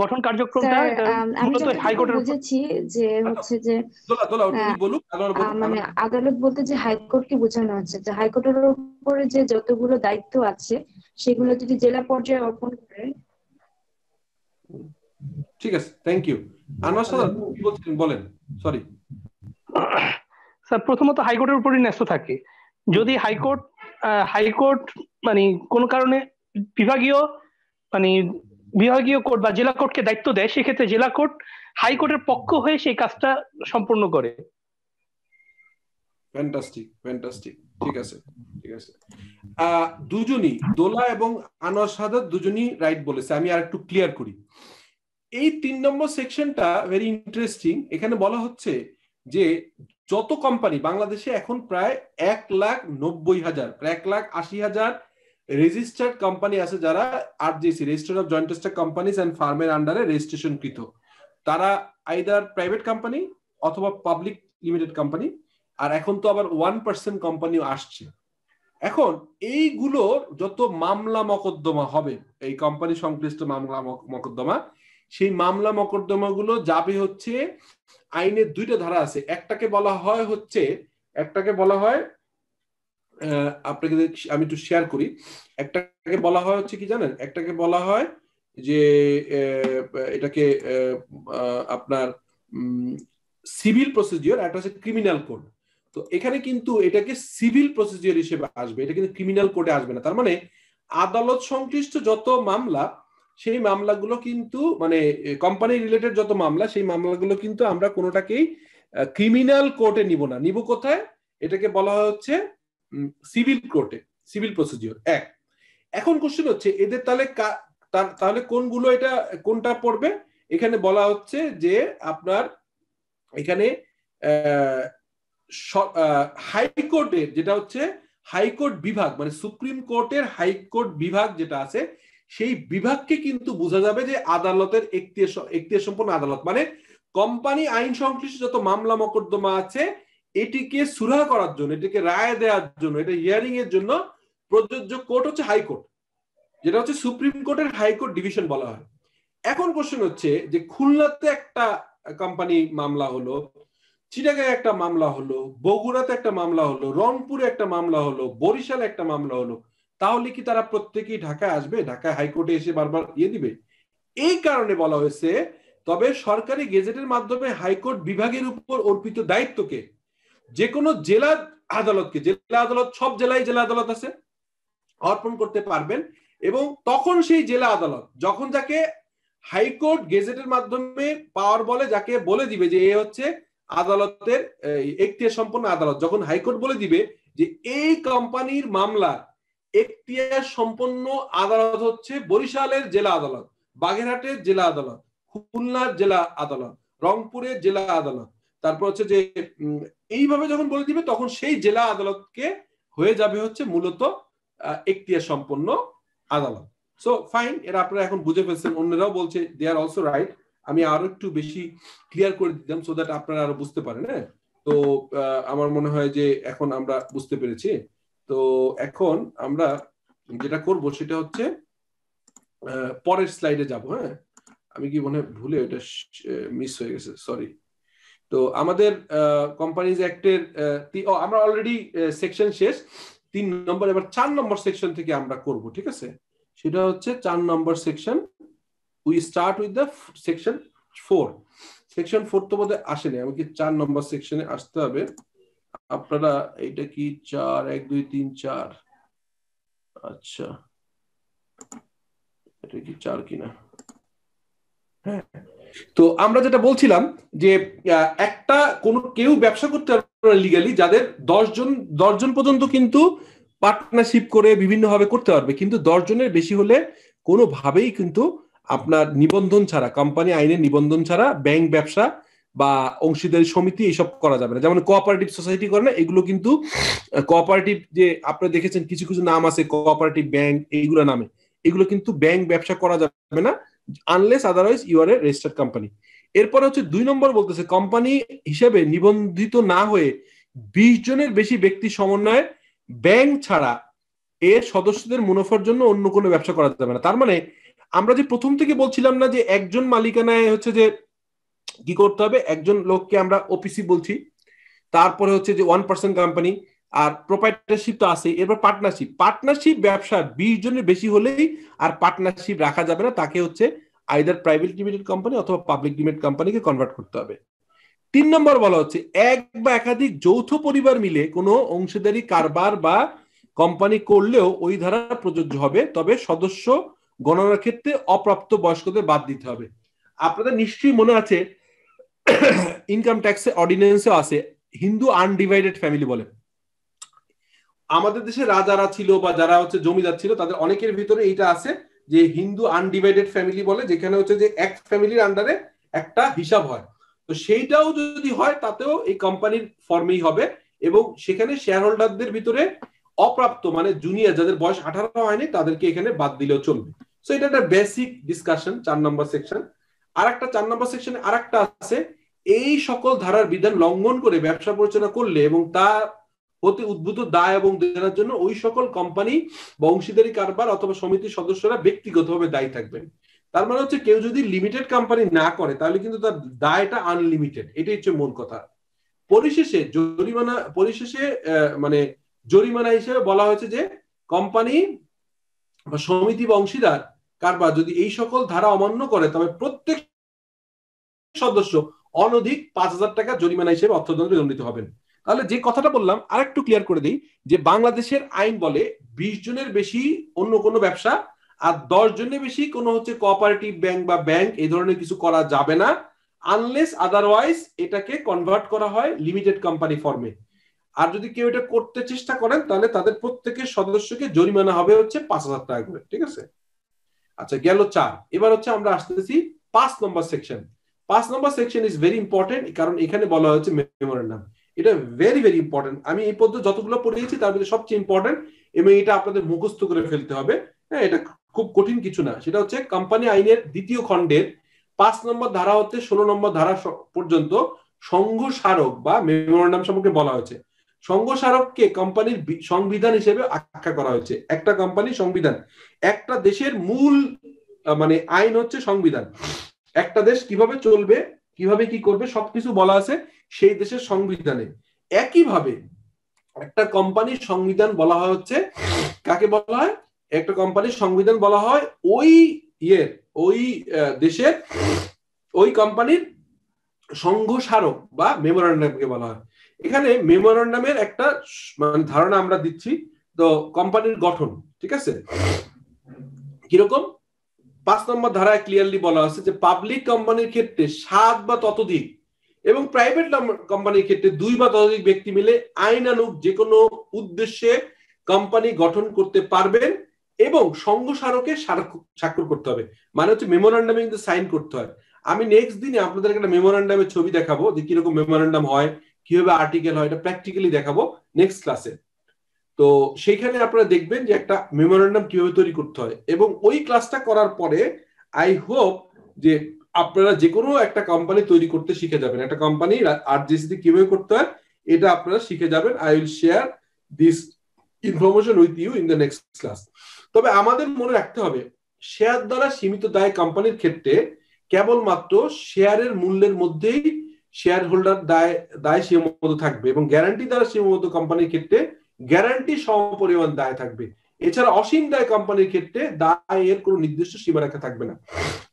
গঠন কার্যক্রমটা হাইকোর্টের বুঝেছি যে হচ্ছে যে মানে আদালত বলতে যে হাইকোর্টকে বোঝানো হচ্ছে, যে হাইকোর্টের উপরে যে যতগুলো দায়িত্ব আছে সেগুলো যদি জেলা পর্যায়ে অর্পণ করে। ঠিক আছে, থ্যাংক ইউ। আনোয়ার সাদাত কি বলছেন বলেন। সরি স্যার, প্রথমত হাইকোর্টের উপরই ন্যস্ত থাকে। যদি হাইকোর্ট মানে কোনো কারণে বিভাগীয় কোর্ট বা জেলা কোর্টকে দায়িত্ব দেয়, সেক্ষেত্রে জেলা কোর্ট হাইকোর্টের পক্ষ হয়ে সেই কাজটা সম্পূর্ণ করে। ফ্যান্টাস্টিক ফ্যান্টাস্টিক, ঠিক আছে ঠিক আছে। দুজনই দোলা এবং আনোয়ার সাদাত দুজনই রাইট বলেছে। আমি আর একটু ক্লিয়ার করি। এই 3 নম্বর সেকশনটা ভেরি ইন্টারেস্টিং। এখানে বলা হচ্ছে যে যত কোম্পানি বাংলাদেশে এখন প্রায় 1,90,000 প্রায় 1,80,000 রেজিস্টার্ড কোম্পানি আছে, যারা আরজিসি registered of joint stock companies and ফার্মের আন্ডারে রেজিস্ট্রেশনকৃত। তারা আইদার প্রাইভেট কোম্পানি অথবা পাবলিক লিমিটেড কোম্পানি, আর এখন তো আবার 1% কোম্পানিও আসছে। এখন এইগুলোর যত মামলা মকদ্দমা হবে, এই কোম্পানি সংশ্লিষ্ট মামলা মকদ্দমা, সেই মামলা মকদ্দমাগুলো যাবে হচ্ছে আইনের 2টা ধারা আছে। একটাকে বলা হয় আপনাকে আমি একটু শেয়ার করি। একটাকে বলা হয় হচ্ছে কি জানেন, একটাকে বলা হয় যে এটাকে আপনার সিভিল প্রসিডিওর, একটা হচ্ছে ক্রিমিনাল কোড। তো এখানে কিন্তু এটাকে সিভিল প্রসিডিওর হিসেবে আসবে, এটা কিন্তু ক্রিমিনাল কোডে আসবে না। তার মানে আদালত সংশ্লিষ্ট যত মামলা, সেই মামলাগুলো কিন্তু মানে কোম্পানি রিলেটেড যত মামলা, সেই মামলাগুলো কিন্তু আমরা কোনোটাকেই ক্রিমিনাল কোর্টে নিব না। নিব কোথায়? এটাকে বলা হচ্ছে সিভিল কোর্টে, সিভিল প্রসিডিওর এক। এখন কোশ্চেন হচ্ছে এদের তাহলে কোনগুলো, এটা কোনটা পড়বে? এখানে বলা হচ্ছে যে আপনার এখানে হাইকোর্টের, যেটা হচ্ছে হাইকোর্ট বিভাগ মানে সুপ্রিম কোর্টের হাইকোর্ট বিভাগ যেটা আছে, সেই বিভাগকে কিন্তু বোঝা যাবে যে আদালতের এখতিয়ার সম্পন্ন আদালত। মানে কোম্পানি আইন সংশ্লিষ্ট যত মামলা মকদ্দমা আছে, এটিকে সুরাহা করার জন্য, এটিকে রায় দেওয়ার জন্য, এটা হিয়ারিং এর জন্য প্রযোজ্য কোর্ট হচ্ছে হাইকোর্ট, যেটা হচ্ছে সুপ্রিম কোর্টের হাইকোর্ট ডিভিশন বলা হয়। এখন কোশ্চেন হচ্ছে যে খুলনাতে একটা কোম্পানি মামলা হলো, চিটাগাঁয়ে একটা মামলা হলো, বগুড়াতে একটা মামলা হলো, রংপুরে একটা মামলা হলো, বরিশালে একটা মামলা হলো, তাহলে কি তারা প্রত্যেকেই ঢাকায় আসবে? ঢাকায় হাইকোর্টে এসে বারবার ইয়ে দিবে? এই কারণে বলা হয়েছে তবে সরকারি গেজেটের মাধ্যমে হাইকোর্ট বিভাগের উপর অর্পিত দায়িত্বকে যে কোনো জেলা আদালতকে, জেলা আদালত সব জেলায় জেলা আদালত আছে, অর্পণ করতে পারবেন। এবং তখন সেই জেলা আদালত যখন যাকে হাইকোর্ট গেজেটের মাধ্যমে পাওয়ার বলে, যাকে বলে দিবে যে এ হচ্ছে আদালতের এখতিয়ার সম্পন্ন আদালত, যখন হাইকোর্ট বলে দিবে যে এই কোম্পানির মামলা এখতিয়ার সম্পন্ন আদালত হচ্ছে বরিশালের জেলা আদালত, বাগেরহাটের জেলা আদালত, খুলনার জেলা আদালত, রংপুরের জেলা আদালত, তারপর হচ্ছে যে এইভাবে যখন বলে দিবে তখন সেই জেলা আদালতকে হয়ে যাবে হচ্ছে মূলত এখতিয়ার সম্পন্ন আদালত। সো ফাইন, এরা আপনারা এখন বুঝে ফেলছেন, অন্যরাও বলছে দে আর অলসো রাইট। আমি আরো একটু বেশি ক্লিয়ার করে দিলাম সো দ্যাট আপনারা আরো বুঝতে পারেন। হ্যাঁ, তো আমার মনে হয় যে এখন আমরা বুঝতে পেরেছি। তো এখন আমরা যেটা করব সেটা হচ্ছে পরের স্লাইডে যাব। হ্যাঁ, আমি কি মনে ভুলে এটা মিস হয়ে গেছে, সরি। তো আমাদের কোম্পানিজ অ্যাক্টের আমরা অলরেডি সেকশন শেষ 3 নম্বর, এবার 4 নম্বর সেকশন থেকে আমরা করব, ঠিক আছে? সেটা হচ্ছে 4 নম্বর section. We start with the section 4। Section 4 তো বোধহয় আসেনি, আমাকে 4 নম্বর সেকশনে আসতে হবে। আপনারা এটা কি 4 1 2 3 4? আচ্ছা, এটা কি 4 কিনা? হ্যাঁ, তো আমরা যেটা বলছিলাম যে একটা কোনো কেউ ব্যবসা করতে পারবে লিগালি যাদের 10 জন পর্যন্ত কিন্তু পার্টনারশিপ করে বিভিন্নভাবে করতে পারবে, কিন্তু 10 জনের বেশি হলে কোনোভাবেই কিন্তু আপনার নিবন্ধন ছাড়া, কোম্পানি আইনের নিবন্ধন ছাড়া ব্যাংক ব্যবসা বা অংশীদারি সমিতি এইসব করা যাবে না। যেমন কোঅপারেটিভ সোসাইটি করে না, এগুলো কিন্তু কোঅপারেটিভ, যে আপনারা দেখেছেন কিছু কিছু নাম আছে কোঅপারেটিভ ব্যাংক, এইগুলো নামে এগুলো কিন্তু ব্যাংক ব্যবসা করা যাবে না unless otherwise you are a registered company. এরপরে হচ্ছে 2 নম্বর বলতেছে কোম্পানি হিসেবে নিবন্ধিত না হয়ে 20 জনের বেশি ব্যক্তি সমন্বয়ে ব্যাংক ছাড়া এর সদস্যদের মুনাফার জন্য অন্য কোনো ব্যবসা করা যাবে না। তার মানে আমরা যে প্রথম থেকে বলছিলাম না যে একজন মালিকানায় হচ্ছে যে কি করতে হবে, একজন লোককে আমরা ওপিসি বলছি, তারপরে হচ্ছে যে 1% কোম্পানি, আর প্রোপাইটারশিপ তো আছে, এরপর পার্টনারশিপ। পার্টনারশিপ ব্যবসা 20 জনের বেশি হলেই আর পার্টনারশিপ রাখা যাবে না, তাকে হচ্ছে আইদার প্রাইভেট লিমিটেড কোম্পানি অথবা পাবলিক লিমিটেড কোম্পানিকে কনভার্ট করতে হবে। 3 নম্বর বলা হচ্ছে এক বা একাধিক যৌথ পরিবার মিলে কোনো অংশীদারি কারবার বা কোম্পানি করলেও ওই ধারা প্রযোজ্য হবে, তবে সদস্য গণনার ক্ষেত্রে অপ্রাপ্ত বয়স্কদের বাদ দিতে হবে। আপনাদের নিশ্চয়ই মনে আছে ইনকাম ট্যাক্সের অর্ডিন্যান্সে আছে হিন্দু আনডিভাইডেড ফ্যামিলি বলে। আমাদের দেশে রাজারা ছিল বা যারা হচ্ছে জমিদার ছিল তাদের অনেকের ভিতরে এইটা আছে যে হিন্দু আনডিভাইডেড ফ্যামিলি বলে, যেখানে হচ্ছে যে এক ফ্যামিলির আন্ডারে একটা হিসাব হয়। তো সেইটাও যদি হয় তাতেও এই কোম্পানির ফর্মেই হবে, এবং সেখানে শেয়ার হোল্ডারদের ভিতরে অপ্রাপ্ত মানে জুনিয়র যাদের বয়স 18 হয়নি তাদেরকে এখানে বাদ দিলেও চলবে। সো এটা একটা বেসিক ডিসকাশন 4 নম্বর সেকশন। আর একটা 4 নম্বর সেকশনে আর একটা আছে এই সকল ধারার বিধান লঙ্ঘন করে ব্যবসা পরিচালনা করলে এবং তার হতে উদ্ভূত দায় এবং দেনার জন্য ওই সকল কোম্পানি বা অংশীদারি কারবার অথবা সমিতির সদস্যরা ব্যক্তিগতভাবে দায়ী থাকবেন। তার মানে হচ্ছে কেউ যদি লিমিটেড কোম্পানি না করে তাহলে কিন্তু তার দায়টা আনলিমিটেড, এটাই হচ্ছে মূল কথা। পরিশেষে জরিমানা, পরিশেষে মানে জরিমানা হিসেবে বলা হয়েছে যে কোম্পানি বা সমিতি বা অংশীদার কারবার যদি এই সকল ধারা অমান্য করে তবে প্রত্যেক সদস্য অনধিক 5,000 টাকা জরিমানা হিসেবে অর্থদণ্ডে দণ্ডিত হবেন। তাহলে যে কথাটা বললাম আর একটু ক্লিয়ার করে দিই যে বাংলাদেশের আইন বলে 20 জনের বেশি অন্য কোনো ব্যবসা আর 10 জনের বেশি কোনো হচ্ছে কোঅপারেটিভ ব্যাংক বা ব্যাংক এই ধরনের কিছু করা যাবে না আনলেস আদারওয়াইজ এটাকে কনভার্ট করা হয় লিমিটেড কোম্পানি ফর্মে। আর যদি কেউ এটা করতে চেষ্টা করেন তাহলে তাদের প্রত্যেকের সদস্যকে জরিমানা হবে হচ্ছে 5,000 টাকা করে, ঠিক আছে? আচ্ছা, গেল 4। এবার হচ্ছে আমরা আসতেছি 5 নম্বর সেকশন। 5 নম্বর সেকশন ইজ ভেরি ইম্পর্টেন্ট, কারণ এখানে বলা হয়েছে মেমোরেন্ডাম। এটা ভেরি ভেরি ইম্পর্টেন্ট। আমি এই পদ্ধতি যতগুলো পড়িয়েছি তার মধ্যে সবচেয়ে ইম্পর্টেন্ট এবং এটা আপনাদের মুখস্থ করে ফেলতে হবে। হ্যাঁ, এটা খুব কঠিন কিছু না। সেটা হচ্ছে কোম্পানি আইনের 2য় খণ্ডের 5 নম্বর ধারা হতে 16 নম্বর ধারা পর্যন্ত সংঘস্মারক বা মেমোরেন্ডাম সম্পর্কে বলা হয়েছে। সংঘস্মারককে কোম্পানির সংবিধান হিসেবে আখ্যা করা হয়েছে। একটা কোম্পানি সংবিধান, একটা দেশের মূল মানে আইন হচ্ছে সংবিধান। একটা দেশ কিভাবে চলবে, কিভাবে কি করবে সবকিছু বলা আছে সেই দেশের সংবিধানে। একইভাবে একটা কোম্পানির সংবিধান বলা হয় হচ্ছে, কাকে বলা হয়? একটা কোম্পানির সংবিধান বলা হয় ওই দেশের ওই কোম্পানির সংঘস্মারক বা মেমোরেন্ডামকে বলা হয়। এখানে মেমোরেন্ডামের একটা মানে ধারণা আমরা দিচ্ছি। তো কোম্পানির গঠন, ঠিক আছে, কিরকম? 5 নম্বর ধারায় ক্লিয়ারলি বলা আছে যে পাবলিক কোম্পানির ক্ষেত্রে 7 বা ততোধিক এবং প্রাইভেট কোম্পানির ক্ষেত্রে 2 বা ততোধিক ব্যক্তি মিলে আইনানুগ যে কোনো উদ্দেশ্যে কোম্পানি গঠন করতে পারবেন এবং সংঘ স্মারকে স্বাক্ষর করতে হবে। মানে হচ্ছে মেমোরান্ডামে কিন্তু সাইন করতে হয়। আমি নেক্সট দিনে আপনাদের একটা মেমোরান্ডামের ছবি দেখাবো যে কি রকম মেমোরান্ডাম হয়, কিভাবে আর্টিকেল হয়, এটা প্র্যাকটিক্যালি দেখাবো নেক্সট ক্লাসে। তো সেইখানে আপনারা দেখবেন যে একটা মেমোরান্ডাম কিভাবে তৈরি করতে হয়, এবং ওই ক্লাসটা করার পরে আই হোপ যে আপনারা যে কোনো একটা কোম্পানি তৈরি করতে শিখে যাবেন, একটা কোম্পানি আরজিসি কিভাবে করতে হয় এটা আপনারা শিখে যাবেন। I will share this information with you in the next class. তবে আমাদের মনে রাখতে হবে শেয়ার দ্বারা সীমিত দায় কোম্পানির ক্ষেত্রে কেবলমাত্র শেয়ারের মূল্যের মধ্যেই শেয়ার হোল্ডার দায় সীমাবদ্ধ থাকবে, এবং গ্যারান্টি দ্বারা সীমাবদ্ধ কোম্পানির ক্ষেত্রে গ্যারান্টি সমপরিমাণ দায় থাকবে। এছাড়া অসীম দায় কোম্পানির ক্ষেত্রে দায়ের কোনো নির্দিষ্ট সীমারেখা থাকবে না।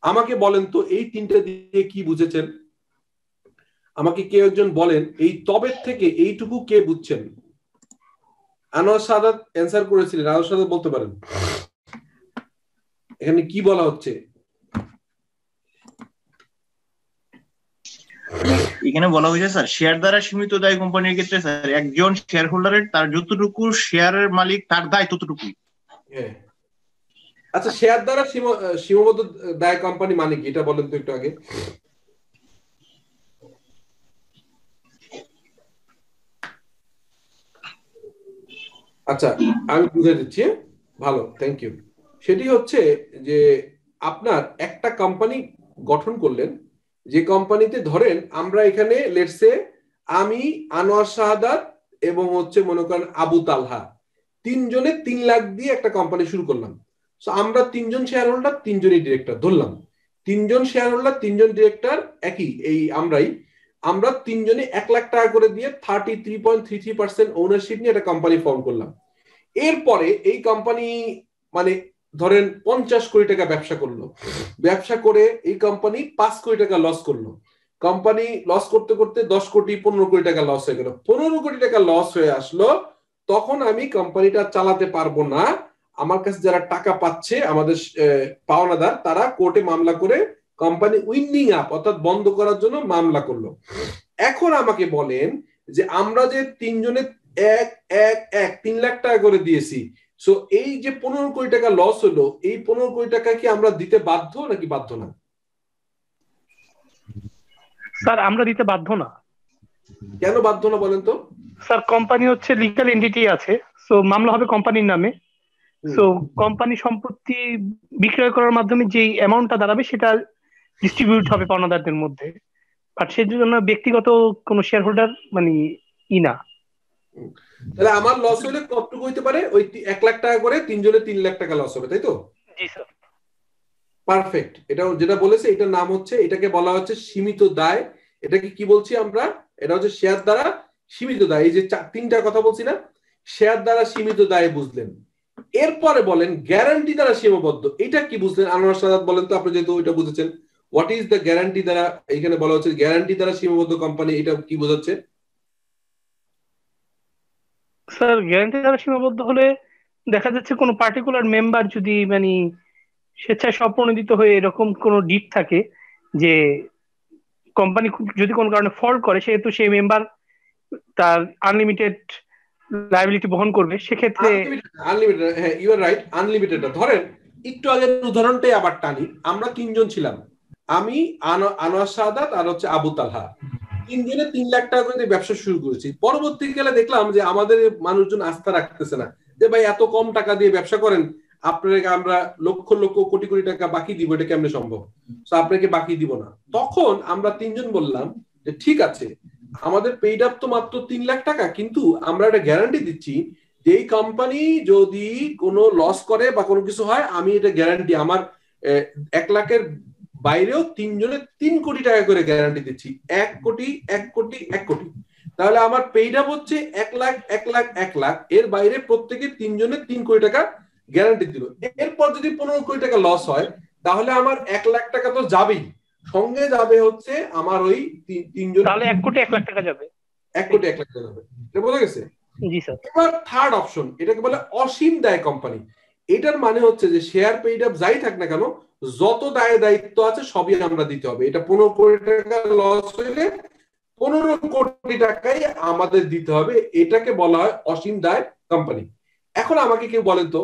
আমাকে বলেন তো এই তিনটা দিয়ে কি বুঝেছেন? আমাকে কেউ একজন বলেন এই তবে থেকে এইটুকু কে বুঝছেন? আনোয়ার সাদাত অ্যান্সার করেছিলেন, আনোয়ার সাদাত বলতে পারেন এখানে কি বলা হচ্ছে। এখানে বলা হয়েছে স্যার শেয়ার দ্বারা সীমিত দায় কোম্পানির ক্ষেত্রে স্যার একজন শেয়ার হোল্ডারের তার যতটুকু শেয়ারের মালিক তার দায় ততটুকুই। আচ্ছা, শেয়ার দ্বারা সীমাবদ্ধ দায় কোম্পানি মানে কি এটা বলেন তো একটু আগে। আচ্ছা আমি বুঝে দিচ্ছি, ভালো, থ্যাংক ইউ। সেটি হচ্ছে যে আপনার একটা কোম্পানি গঠন করলেন, যে কোম্পানিতে ধরেন আমরা এখানে লেটস সে আমি আনোয়ার শাহাদাত এবং হচ্ছে মনে করেন আবু তালহা তিনজনে 3 লাখ দিয়ে একটা কোম্পানি শুরু করলাম। সো আমরা 3 জন শেয়ার হোল্ডার 3 জনই ডিরেক্টর ধরলাম, 3 জন শেয়ার হোল্ডার 3 জন ডিরেক্টর একই এই আমরা 3 জনে 1 লাখ টাকা করে দিয়ে 33.33% ওনারশিপ নিয়ে একটা কোম্পানি ফর্ম করলাম। এরপরে এই কোম্পানি মানে ধরেন 50 কোটি টাকা ব্যবসা করলো, ব্যবসা করে এই কোম্পানি 5 কোটি টাকা লস করলো, কোম্পানি লস করতে করতে 10 কোটি 15 কোটি টাকা লস হয়ে গেল। 15 কোটি টাকা লস হয়ে আসলো, তখন আমি কোম্পানিটা চালাতে পারবো না। আমার কাছে যারা টাকা পাচ্ছে আমাদের পাওনাদার তারা কোর্টে মামলা করে কোম্পানি উইন্ডিং আপ অর্থাৎ বন্ধ করার জন্য মামলা করলো। এখন আমাকে বলেন যে আমরা যে 3 জনে 1 লাখ টাকা করে দিয়েছি, সো এই যে 15 কোটি টাকা লস হলো এই 15 কোটি টাকা কি আমরা দিতে বাধ্য নাকি বাধ্য না? স্যার আমরা দিতে বাধ্য না। কেন বাধ্য না বলেন তো? স্যার কোম্পানি হচ্ছে লিগ্যাল এন্টিটি আছে, সো মামলা হবে কোম্পানির নামে, সো কোম্পানি সম্পত্তি বিক্রয় করার মাধ্যমে যে অ্যামাউন্টটা দাঁড়াবে সেটা ডিস্ট্রিবিউট হবে পাওনাদারদের মধ্যে, বাট সেজন্য ব্যক্তিগত কোনো শেয়ার হোল্ডার মানে ই না। তাহলে আমার লস হলে কতটুকু হইতে পারে? ওই 1 লাখ টাকা করে 3 জনে 3 লাখ টাকা লস হবে, তাই তো? জি স্যার, পারফেক্ট। এটা যেটা বলেছে এটার নাম হচ্ছে, এটাকে বলা হচ্ছে সীমিত দায়। এটাকে কি বলছি আমরা? এটা হচ্ছে শেয়ার দ্বারা সীমিত দায়। এই যে 4-3টা কথা বলছি না, শেয়ার দ্বারা সীমিত দায় বুঝলেন। এরপরে বলেন গ্যারান্টি দ্বারা সীমাবদ্ধ, এটা কি বুঝলেন আনোয়ার সাদাত বলেন তো, আপনি যেহেতু ওইটা বুঝেছেন। হোয়াট ইজ দ্য গ্যারান্টি দ্বারা, এখানে বলা হচ্ছে গ্যারান্টি দ্বারা সীমাবদ্ধ কোম্পানি, এটা কি বোঝাচ্ছে? স্যার গ্যারান্টি দ্বারা সীমাবদ্ধ হলে দেখা যাচ্ছে কোনো পার্টিকুলার মেম্বার যদি মানে স্বেচ্ছায় স্বপ্রণোদিত হয়ে এরকম কোনো ডিট থাকে যে কোম্পানি যদি কোনো কারণে ফল্ট করে সেহেতু সেই মেম্বার তার আনলিমিটেড লায়াবিলিটি বহন করবে, সেক্ষেত্রে আনলিমিটেড। হ্যাঁ ইউ আর রাইট, আনলিমিটেড। ধরেন একটু আগের উদাহরণটাই আবার টানি, আমরা 3 জন ছিলাম, আমি আনোয়ার সাদাত আর হচ্ছে আবু তালহা, 3 জনে 3 লাখ টাকা করে ব্যবসা শুরু করেছি। পরবর্তীকালে দেখলাম যে আমাদের মানুষজন আস্থা রাখতেছে না যে ভাই এত কম টাকা দিয়ে ব্যবসা করেন, আপনাকে আমরা লক্ষ লক্ষ কোটি কোটি টাকা বাকি দিব, এটা কেমনে সম্ভব, আপনাকে বাকি দিব না। তখন আমরা 3 জন বললাম যে ঠিক আছে আমাদের পেইড আপ তো মাত্র 3 লাখ টাকা, কিন্তু আমরা একটা গ্যারান্টি দিচ্ছি যে এই কোম্পানি যদি কোনো লস করে বা কোনো কিছু হয় আমি এটা গ্যারান্টি, আমার 1 লাখের বাইরেও 3 জনে 3 কোটি টাকা করে গ্যারান্টি দিচ্ছি, 1 কোটি 1 কোটি 1 কোটি। তাহলে আমার পেইড আপ হচ্ছে 1 লাখ 1 লাখ 1 লাখ, এর বাইরে প্রত্যেকে 3 জনে 3 কোটি টাকা গ্যারান্টি দিল। এরপর যদি 15 কোটি টাকা লস হয় তাহলে আমার 1 লাখ টাকা তো যাবেই, সঙ্গে যাবে হচ্ছে আমার ওই 3 জন, তাহলে 1 কোটি 1 লাখ টাকা যাবে, 1 কোটি 1 লাখ টাকা যাবে। এটা বোঝা গেছে? জি স্যার। এবার থার্ড অপশন, এটাকে বলে অসীম দায় কোম্পানি। এটার মানে হচ্ছে যে শেয়ার পেইড আপ যাই থাক না কেন যত দায় দায়িত্ব আছে সবই আমরা দিতে হবে। এটা 15 কোটি টাকা লস হইলে 15 কোটি টাকাই আমাদের দিতে হবে, এটাকে বলা হয় অসীম দায় কোম্পানি। এখন আমাকে কেউ বলেন তো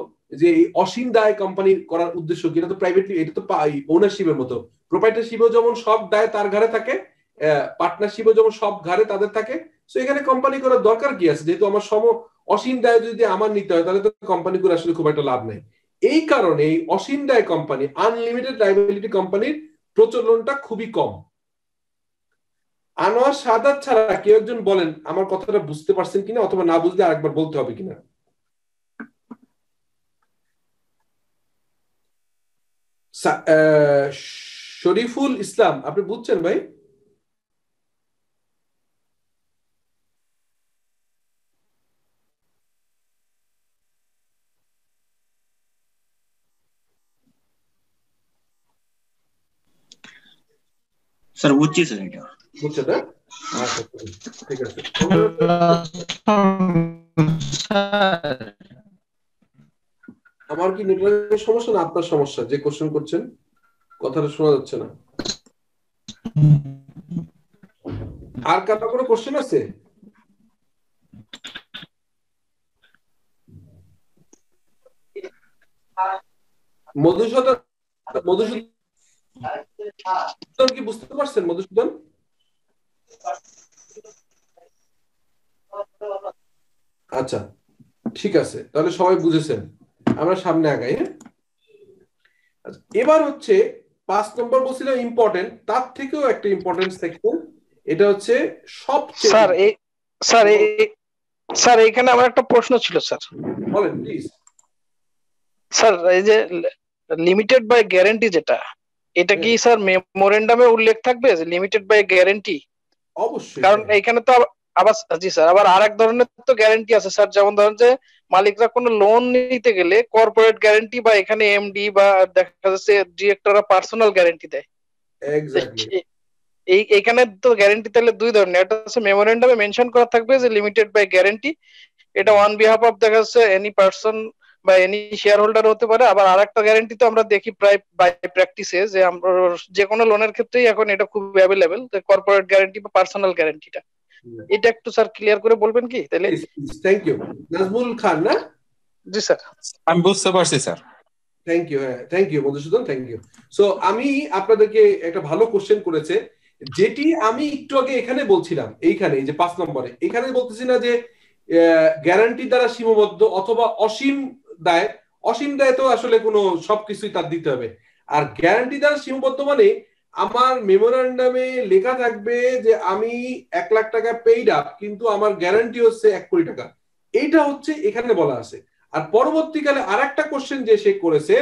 অসীম দায় কোম্পানি করার উদ্দেশ্য কি? এটা তো প্রাইভেটলি, এটা তো ওনারশিপের মতো। প্রোপাইটারশিপেও যেমন সব দায় তার ঘাড়ে থাকে, পার্টনারশিপেও যেমন সব ঘাড়ে তাদের থাকে। সো এখানে কোম্পানি করার দরকার কি আছে? যেহেতু আমার সম অসীম দায় যদি আমার নিতে হয় তাহলে তো কোম্পানিগুলো আসলে খুব একটা লাভ নাই। এই কারণে এই অসীম দায় কোম্পানি, আনলিমিটেড লায়াবিলিটি কোম্পানির প্রচলনটা খুবই কম। আনোয়ার সাদাত ছাড়া কেউ একজন বলেন আমার কথাটা বুঝতে পারছেন কিনা, অথবা না বুঝলে আরেকবার বলতে হবে কিনা। শরীফুল ইসলাম, আপনি বুঝছেন ভাই? सर वो चीज है क्या? বুঝছেন না? আচ্ছা ঠিক আছে স্যার, আমার কি নেটওয়ার্কের সমস্যা না আপনার সমস্যা? যে কোশ্চেন করছেন কথাটা শোনা যাচ্ছে না। আর কারো কোনো কোশ্চেন আছে? মধুসূদন কি বুঝতে পারছেন? মধুসূদন, আচ্ছা ঠিক আছে, তাহলে সবাই বুঝেছেন, আমরা সামনে আগাই। এবার হচ্ছে 5 নম্বর বলছিল ইম্পর্টেন্ট, তার থেকেও একটা ইম্পর্টেন্ট সেকশন, এটা হচ্ছে সবচেয়ে। স্যার স্যার এখানে আমার একটা প্রশ্ন ছিল স্যার, বলেন প্লিজ। স্যার এই যে লিমিটেড বাই গ্যারান্টি, যেটা এটা কি স্যার মেমোরেন্ডামে উল্লেখ থাকবে লিমিটেড বাই গ্যারান্টি? অবশ্যই, কারণ এখানে তো আবার জি স্যার আবার আরেক ধরনের তো গ্যারান্টি আছে স্যার, যেমন ধরেন যে মালিকরা কোনো লোন নিতে গেলে কর্পোরেট গ্যারান্টি বা এখানে এমডি বা দেখা যাচ্ছে ডিরেক্টররা পার্সোনাল গ্যারান্টি দেয়। এক্স্যাক্টলি, এই এখানে তো গ্যারান্টি তাহলে দুই ধরনের, এটা হচ্ছে মেমোরেন্ডামে মেনশন করা থাকবে যে লিমিটেড বাই গ্যারান্টি, এটা অন বিহাফ অফ দেখা যাচ্ছে এনি পার্সন বা এনি শেয়ার হোল্ডার হতে পারে। আবার আরেকটা গ্যারান্টি তো আমরা দেখি প্রায় বাই প্র্যাকটিসে, যে আমরা যে কোনো লোনের ক্ষেত্রেই এখন এটা খুব অ্যাভেলেবেল, কর্পোরেট গ্যারান্টি বা পার্সোনাল গ্যারান্টিটা। এটা একটু স্যার ক্লিয়ার করে বলবেন কি তাহলে? Thank you Nazmul Khan. না জি স্যার আমি বুঝতে পারছি স্যার, থ্যাংক ইউ। হ্যাঁ thank you Madhusudan, thank you. So আমি আপনাদেরকে একটা ভালো কোশ্চেন করেছে, যেটি আমি একটু আগে এখানে বলছিলাম, এইখানে যে 5 নম্বরে এখানে বলতেছি না যে গ্যারান্টি দ্বারা সীমাবদ্ধ অথবা অসীম দায়। অসীম দায় তো আসলে কোনো সবকিছুই তার দিতে হবে, আর গ্যারান্টি দ্বারা সীমাবদ্ধ মানে আমার মেমোরান্ডামে লেখা থাকবে যে আমি 1 লাখ টাকা পেইড আপ, কিন্তু আমার গ্যারান্টি হচ্ছে 1 কোটি টাকা। এইটা হচ্ছে এখানে বলা আছে। আর পরবর্তীকালে আর একটা কোশ্চেন যে সে করেছে,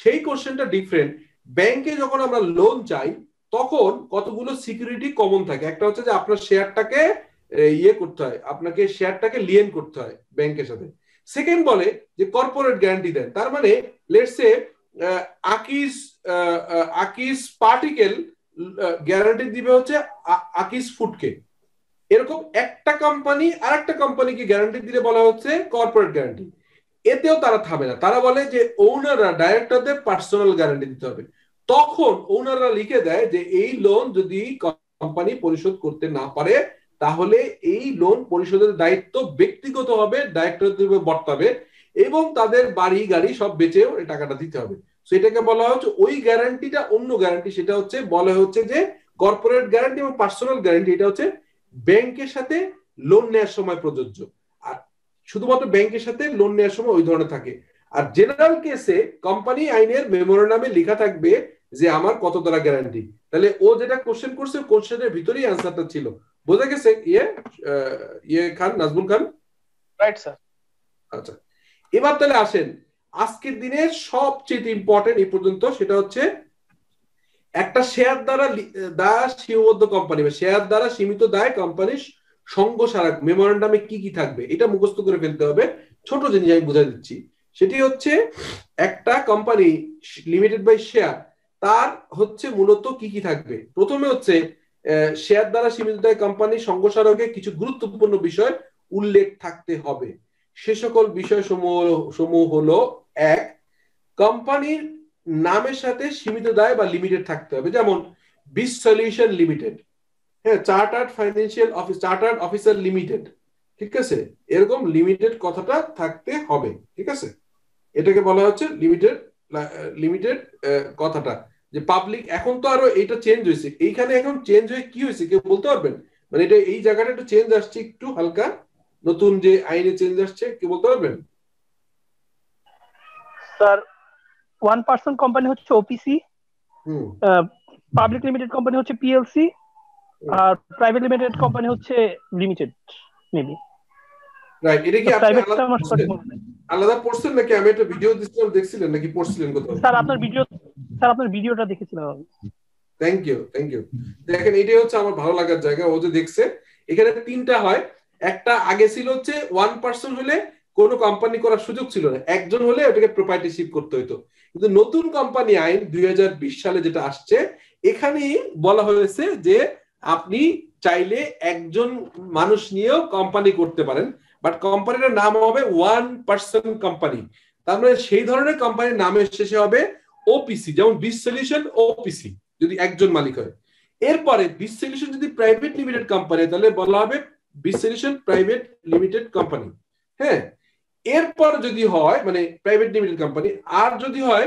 সেই কোশ্চেনটা ডিফারেন্ট। ব্যাংকে যখন আমরা লোন চাই তখন কতগুলো সিকিউরিটি কমন থাকে। একটা হচ্ছে যে আপনার শেয়ারটাকে ইয়ে করতে হয়, আপনাকে শেয়ারটাকে লিয়েন করতে হয় ব্যাংকের সাথে। সেকেন্ড বলে যে কর্পোরেট গ্যারান্টি দেন, তার মানে লেটস সে আকিস পার্টিকেল গ্যারান্টি দিবে হচ্ছে আকিস ফুডকে। এরকম একটা কোম্পানি আর একটা কোম্পানিকে গ্যারান্টি দিলে বলা হচ্ছে কর্পোরেট গ্যারান্টি। এতেও তারা থামে না, তারা বলে যে ওনাররা ডাইরেক্টরদের পার্সোনাল গ্যারান্টি দিতে হবে। তখন ওনাররা লিখে দেয় যে এই লোন যদি কোম্পানি পরিশোধ করতে না পারে তাহলে এই লোন পরিশোধের দায়িত্ব ব্যক্তিগতভাবে ডাইরেক্টরদের উপর বর্তাবে এবং তাদের বাড়ি গাড়ি সব বেচেও এই টাকাটা দিতে হবে। সো এটাকে বলা হচ্ছে ওই গ্যারান্টিটা অন্য গ্যারান্টি, সেটা হচ্ছে বলা হচ্ছে যে কর্পোরেট গ্যারান্টি এবং পার্সোনাল গ্যারান্টি। এটা হচ্ছে ব্যাংকের সাথে লোন নেওয়ার সময় প্রযোজ্য, আর শুধুমাত্র ব্যাংকের সাথে লোন নেওয়ার সময় ওই ধরনের থাকে। আর জেনারেল কেসে কোম্পানি আইনের মেমোরান্ডামে লেখা থাকবে যে আমার কত দ্বারা গ্যারান্টি। তাহলে ও যেটা কোশ্চেন করছে কোশ্চেনের ভিতরেই অ্যান্সারটা ছিল, বোঝা গেছে? ইয়ে খান নাজমুল খান, রাইট স্যার? আচ্ছা এবার তাহলে আসেন আজকের দিনে সবচেয়ে ইম্পর্টেন্ট এই পর্যন্ত, সেটা হচ্ছে একটা শেয়ার দ্বারা সীমাবদ্ধ কোম্পানি বা শেয়ার দ্বারা সীমিত দায় কোম্পানির সংঘসারক মেমোরান্ডামে কি কি থাকবে এটা মুখস্থ করে ফেলতে হবে। ছোট জিনিস আমি বুঝাই দিচ্ছি, সেটি হচ্ছে একটা কোম্পানি লিমিটেড বাই শেয়ার, তার হচ্ছে মূলত কি কি থাকবে। প্রথমে হচ্ছে শেয়ার দ্বারা সীমিত দায় কোম্পানি সংঘসারকে কিছু গুরুত্বপূর্ণ বিষয় উল্লেখ থাকতে হবে। সে সকল বিষয় সমূহ হলো, 1, কোম্পানির নামের সাথে সীমিত দায় বা লিমিটেড থাকতে হবে, যেমন বিস সলিউশন লিমিটেড, হ্যাঁ, chartered financial office, chartered officer limited, ঠিক আছে, এরকম লিমিটেড কথাটা থাকতে হবে, ঠিক আছে। এটাকে বলা হচ্ছে লিমিটেড লিমিটেড কথাটা যে পাবলিক এখন তো আরো এটা চেঞ্জ হইছে এইখানে এখন চেঞ্জ হয়ে কি হইছে কেউ বলতে পারবেন মানে এটা এই জায়গাটা একটু চেঞ্জ আসছে একটু হালকা নতুন যে আইনে চেঞ্জ আসছে কেউ বলতে পারবেন স্যার ওয়ান পার্সন কোম্পানি হচ্ছে ওপিসি পাবলিক লিমিটেড কোম্পানি হচ্ছে পিএলসি আর প্রাইভেট লিমিটেড কোম্পানি হচ্ছে লিমিটেড মেবি রাইট এটা কি আপনি আলাদা পড়ছেন নাকি আমি একটা ভিডিও দিছিলাম দেখছিলেন নাকি পড়ছিলেন কোথাও স্যার আপনার ভিডিও স্যার আপনার ভিডিওটা দেখেছিলাম আমি থ্যাংক ইউ দেখেন এটাই হচ্ছে আমার ভালো লাগার জায়গা ও যে দেখছে এখানে তিনটা হয় একটা আগে ছিল হচ্ছে ওয়ান পার্সন হলে কোনো কোম্পানি করার সুযোগ ছিল না একজন হলে ওটাকে প্রোপ্রাইটারশিপ করতে হতো কিন্তু নতুন কোম্পানি আইন 2020 সালে যেটা আসছে এখানেই বলা হয়েছে যে আপনি চাইলে একজন মানুষ নিয়েও কোম্পানি করতে পারেন but company এর নাম হবে ওয়ান পার্সন কোম্পানি তার মানে সেই ধরনের কোম্পানির নামের শেষে হবে ওপিসি যেমন বিস সলিউশন ওপিসি যদি একজন মালিক হয় এরপরে বিস সলিউশন যদি প্রাইভেট লিমিটেড কোম্পানি তাহলে বলা হবে Biz solution private limited company হ্যাঁ এরপর যদি হয় মানে প্রাইভেট লিমিটেড কোম্পানি আর যদি হয়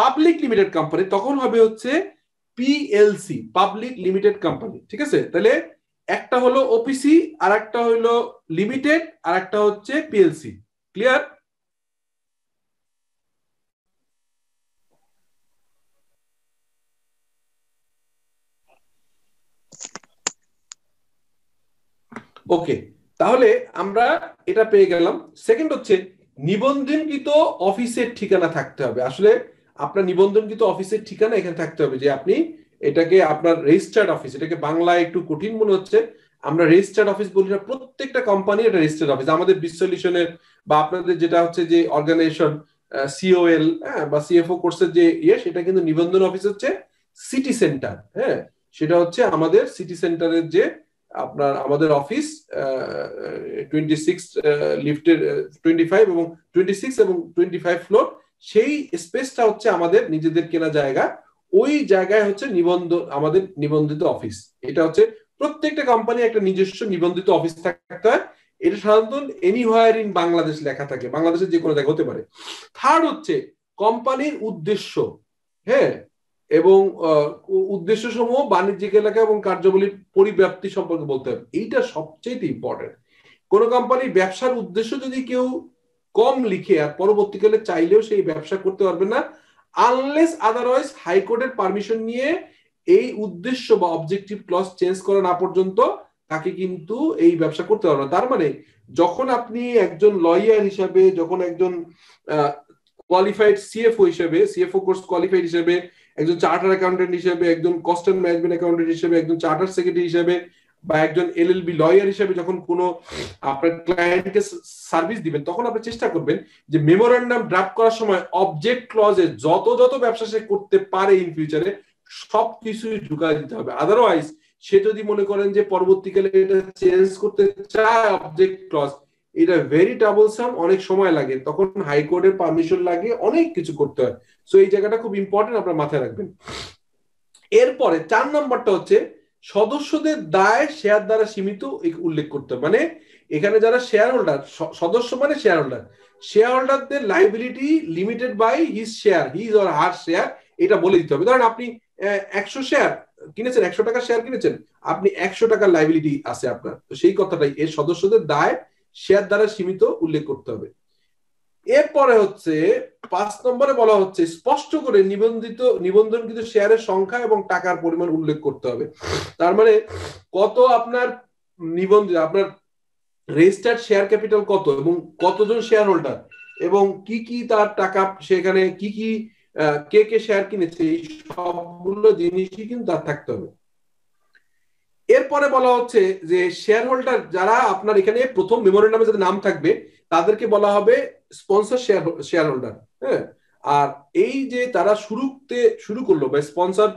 পাবলিক লিমিটেড কোম্পানি তখন হবে হচ্ছে পিএলসি পাবলিক লিমিটেড কোম্পানি ঠিক আছে তাহলে একটা হলো ওপিসি আর একটা হলো লিমিটেড আর একটা হচ্ছে পিএলসি ক্লিয়ার ওকে তাহলে আমরা এটা পেয়ে গেলাম সেকেন্ড হচ্ছে নিবন্ধনকৃত অফিসের ঠিকানা থাকতে হবে আসলে আপনার নিবন্ধনকৃত অফিসের ঠিকানা এখানে থাকতে হবে যে আপনি এটাকে আপনার রেজিস্টার্ড অফিস এটাকে বাংলায় একটু কঠিন মনে হচ্ছে আমরা রেজিস্টার্ড অফিস বলি না প্রত্যেকটা কোম্পানি এটা রেজিস্টার্ড অফিস আমাদের বিস সলিউশনের বা আপনাদের যেটা হচ্ছে যে অর্গানাইজেশন সিওএল বা সিএফও কোর্সের যে ইয়ে সেটা কিন্তু নিবন্ধন অফিস হচ্ছে সিটি সেন্টার হ্যাঁ সেটা হচ্ছে আমাদের সিটি সেন্টারের যে আপনার আমাদের অফিস 26 এবং 25 ফ্লোর সেই স্পেসটা হচ্ছে আমাদের নিজেদের কেনা জায়গা ওই জায়গায় হচ্ছে নিবন্ধন আমাদের নিবন্ধিত অফিস এটা হচ্ছে প্রত্যেকটা কোম্পানি একটা নিজস্ব নিবন্ধিত অফিস থাকতে হয় এটা সাধারণত এনিহোয়ার ইন বাংলাদেশ লেখা থাকে বাংলাদেশের যে কোনো জায়গা হতে পারে থার্ড হচ্ছে কোম্পানির উদ্দেশ্য হ্যাঁ এবং উদ্দেশ্যসমূহ বাণিজ্যিক এলাকা এবং কার্যাবলীর পরিব্যাপ্তি সম্পর্কে বলতে হবে এইটা সবচেয়ে ইম্পর্টেন্ট কোন কোম্পানির ব্যবসার উদ্দেশ্য যদি কেউ কম লিখে আর পরবর্তীকালে চাইলেও সেই ব্যবসা করতে পারবে না unless otherwise হাইকোর্টের পারমিশন নিয়ে এই উদ্দেশ্য বা অবজেক্টিভ ক্লজ চেঞ্জ করা না পর্যন্ত তাকে কিন্তু এই ব্যবসা করতে পারবে না তার মানে যখন আপনি একজন লয়ার হিসেবে যখন একজন কোয়ালিফাইড সিএফও হিসেবে সিএফও কোর্স কোয়ালিফাইড হিসেবে একজন চার্টার অ্যাকাউন্টেন্ট হিসেবে একজন কস্ট অ্যান্ড ম্যানেজমেন্ট অ্যাকাউন্টেন্ট হিসেবে একজন চার্টার সেক্রেটারি হিসেবে বা একজন এলএলবি লয়ার হিসেবে যখন কোনো আপনার ক্লায়েন্টকে সার্ভিস দিবেন তখন আপনি চেষ্টা করবেন যে মেমোরান্ডাম ড্রাফট করার সময় অবজেক্ট ক্লজে যত ব্যবসা সে করতে পারে ইন ফিউচারে সবকিছুই ঢুকিয়ে দিতে হবে আদারওয়াইজ সে যদি মনে করেন যে পরবর্তীকালে এটা চেঞ্জ করতে চায় অবজেক্ট ক্লজ এটা ভেরি টাবলসাম অনেক সময় লাগে তখন হাইকোর্টের পারমিশন লাগে অনেক কিছু করতে হয় সো এই জায়গাটা খুব ইম্পর্টেন্ট আপনারা মাথায় রাখবেন এরপরে 4 নম্বরটা হচ্ছে সদস্যদের দায় শেয়ার দ্বারা সীমিত উল্লেখ করতে মানে এখানে যারা শেয়ার হোল্ডার সদস্য মানে শেয়ার হোল্ডার শেয়ারহোল্ডারদের liability limited by his share his or her share এটা বলে দিতে হবে ধরেন আপনি 100 শেয়ার কিনেছেন 100 টাকা শেয়ার কিনেছেন আপনি 100 টাকার লাইবিলিটি আছে আপনার তো সেই কথাটাই এর সদস্যদের দায় শেয়ার দ্বারা সীমিত উল্লেখ করতে হবে এরপরে হচ্ছে 5 নম্বরে বলা হচ্ছে স্পষ্ট করে নিবন্ধনকৃত শেয়ারের সংখ্যা এবং টাকার পরিমাণ উল্লেখ করতে হবে তার মানে কত আপনার নিবন্ধিত আপনার রেজিস্টার্ড শেয়ার ক্যাপিটাল কত এবং কতজন শেয়ার হোল্ডার এবং কি কি তার টাকা সেখানে কি কি কে কে শেয়ার কিনেছে এই সবগুলো জিনিসই কিন্তু তার থাকতে হবে এরপরে বলা হচ্ছে যে শেয়ার হোল্ডার যারা আপনার এখানে প্রথম মেমোরেন্ডামে যাদের নাম থাকবে তাদেরকে বলা হবে স্পন্সর শেয়ার হোল্ডার হ্যাঁ আর এই যে তারা শুরু করলো বা স্পন্সর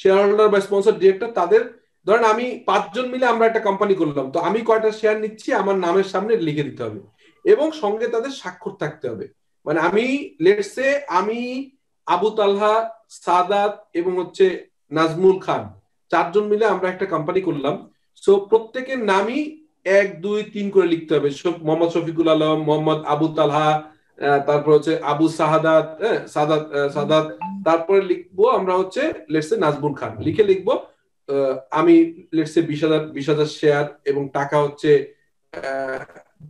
শেয়ার হোল্ডার বা স্পন্সর ডিরেক্টর তাদের ধরেন আমি 5 জন মিলে আমরা একটা কোম্পানি করলাম তো আমি কয়টা শেয়ার নিচ্ছি আমার নামের সামনে লিখে দিতে হবে এবং সঙ্গে তাদের স্বাক্ষর থাকতে হবে মানে আমি লেটস সে আমি আবু তালহা সাদাত এবং হচ্ছে নাজমুল খান 4 জন মিলে আমরা একটা কোম্পানি করলাম সো প্রত্যেকের নামই 1 2 3 করে লিখতে হবে মোহাম্মদ শফিকুল আলম মোহাম্মদ আবু তালহা তারপর হচ্ছে আবু সাহাদাত, সাদাত সাদাত, তারপরে লিখবো আমরা হচ্ছে লেটস সে নাজমুল খান, লিখে লিখবো আমি লেটস সে 20,000 শেয়ার এবং টাকা হচ্ছে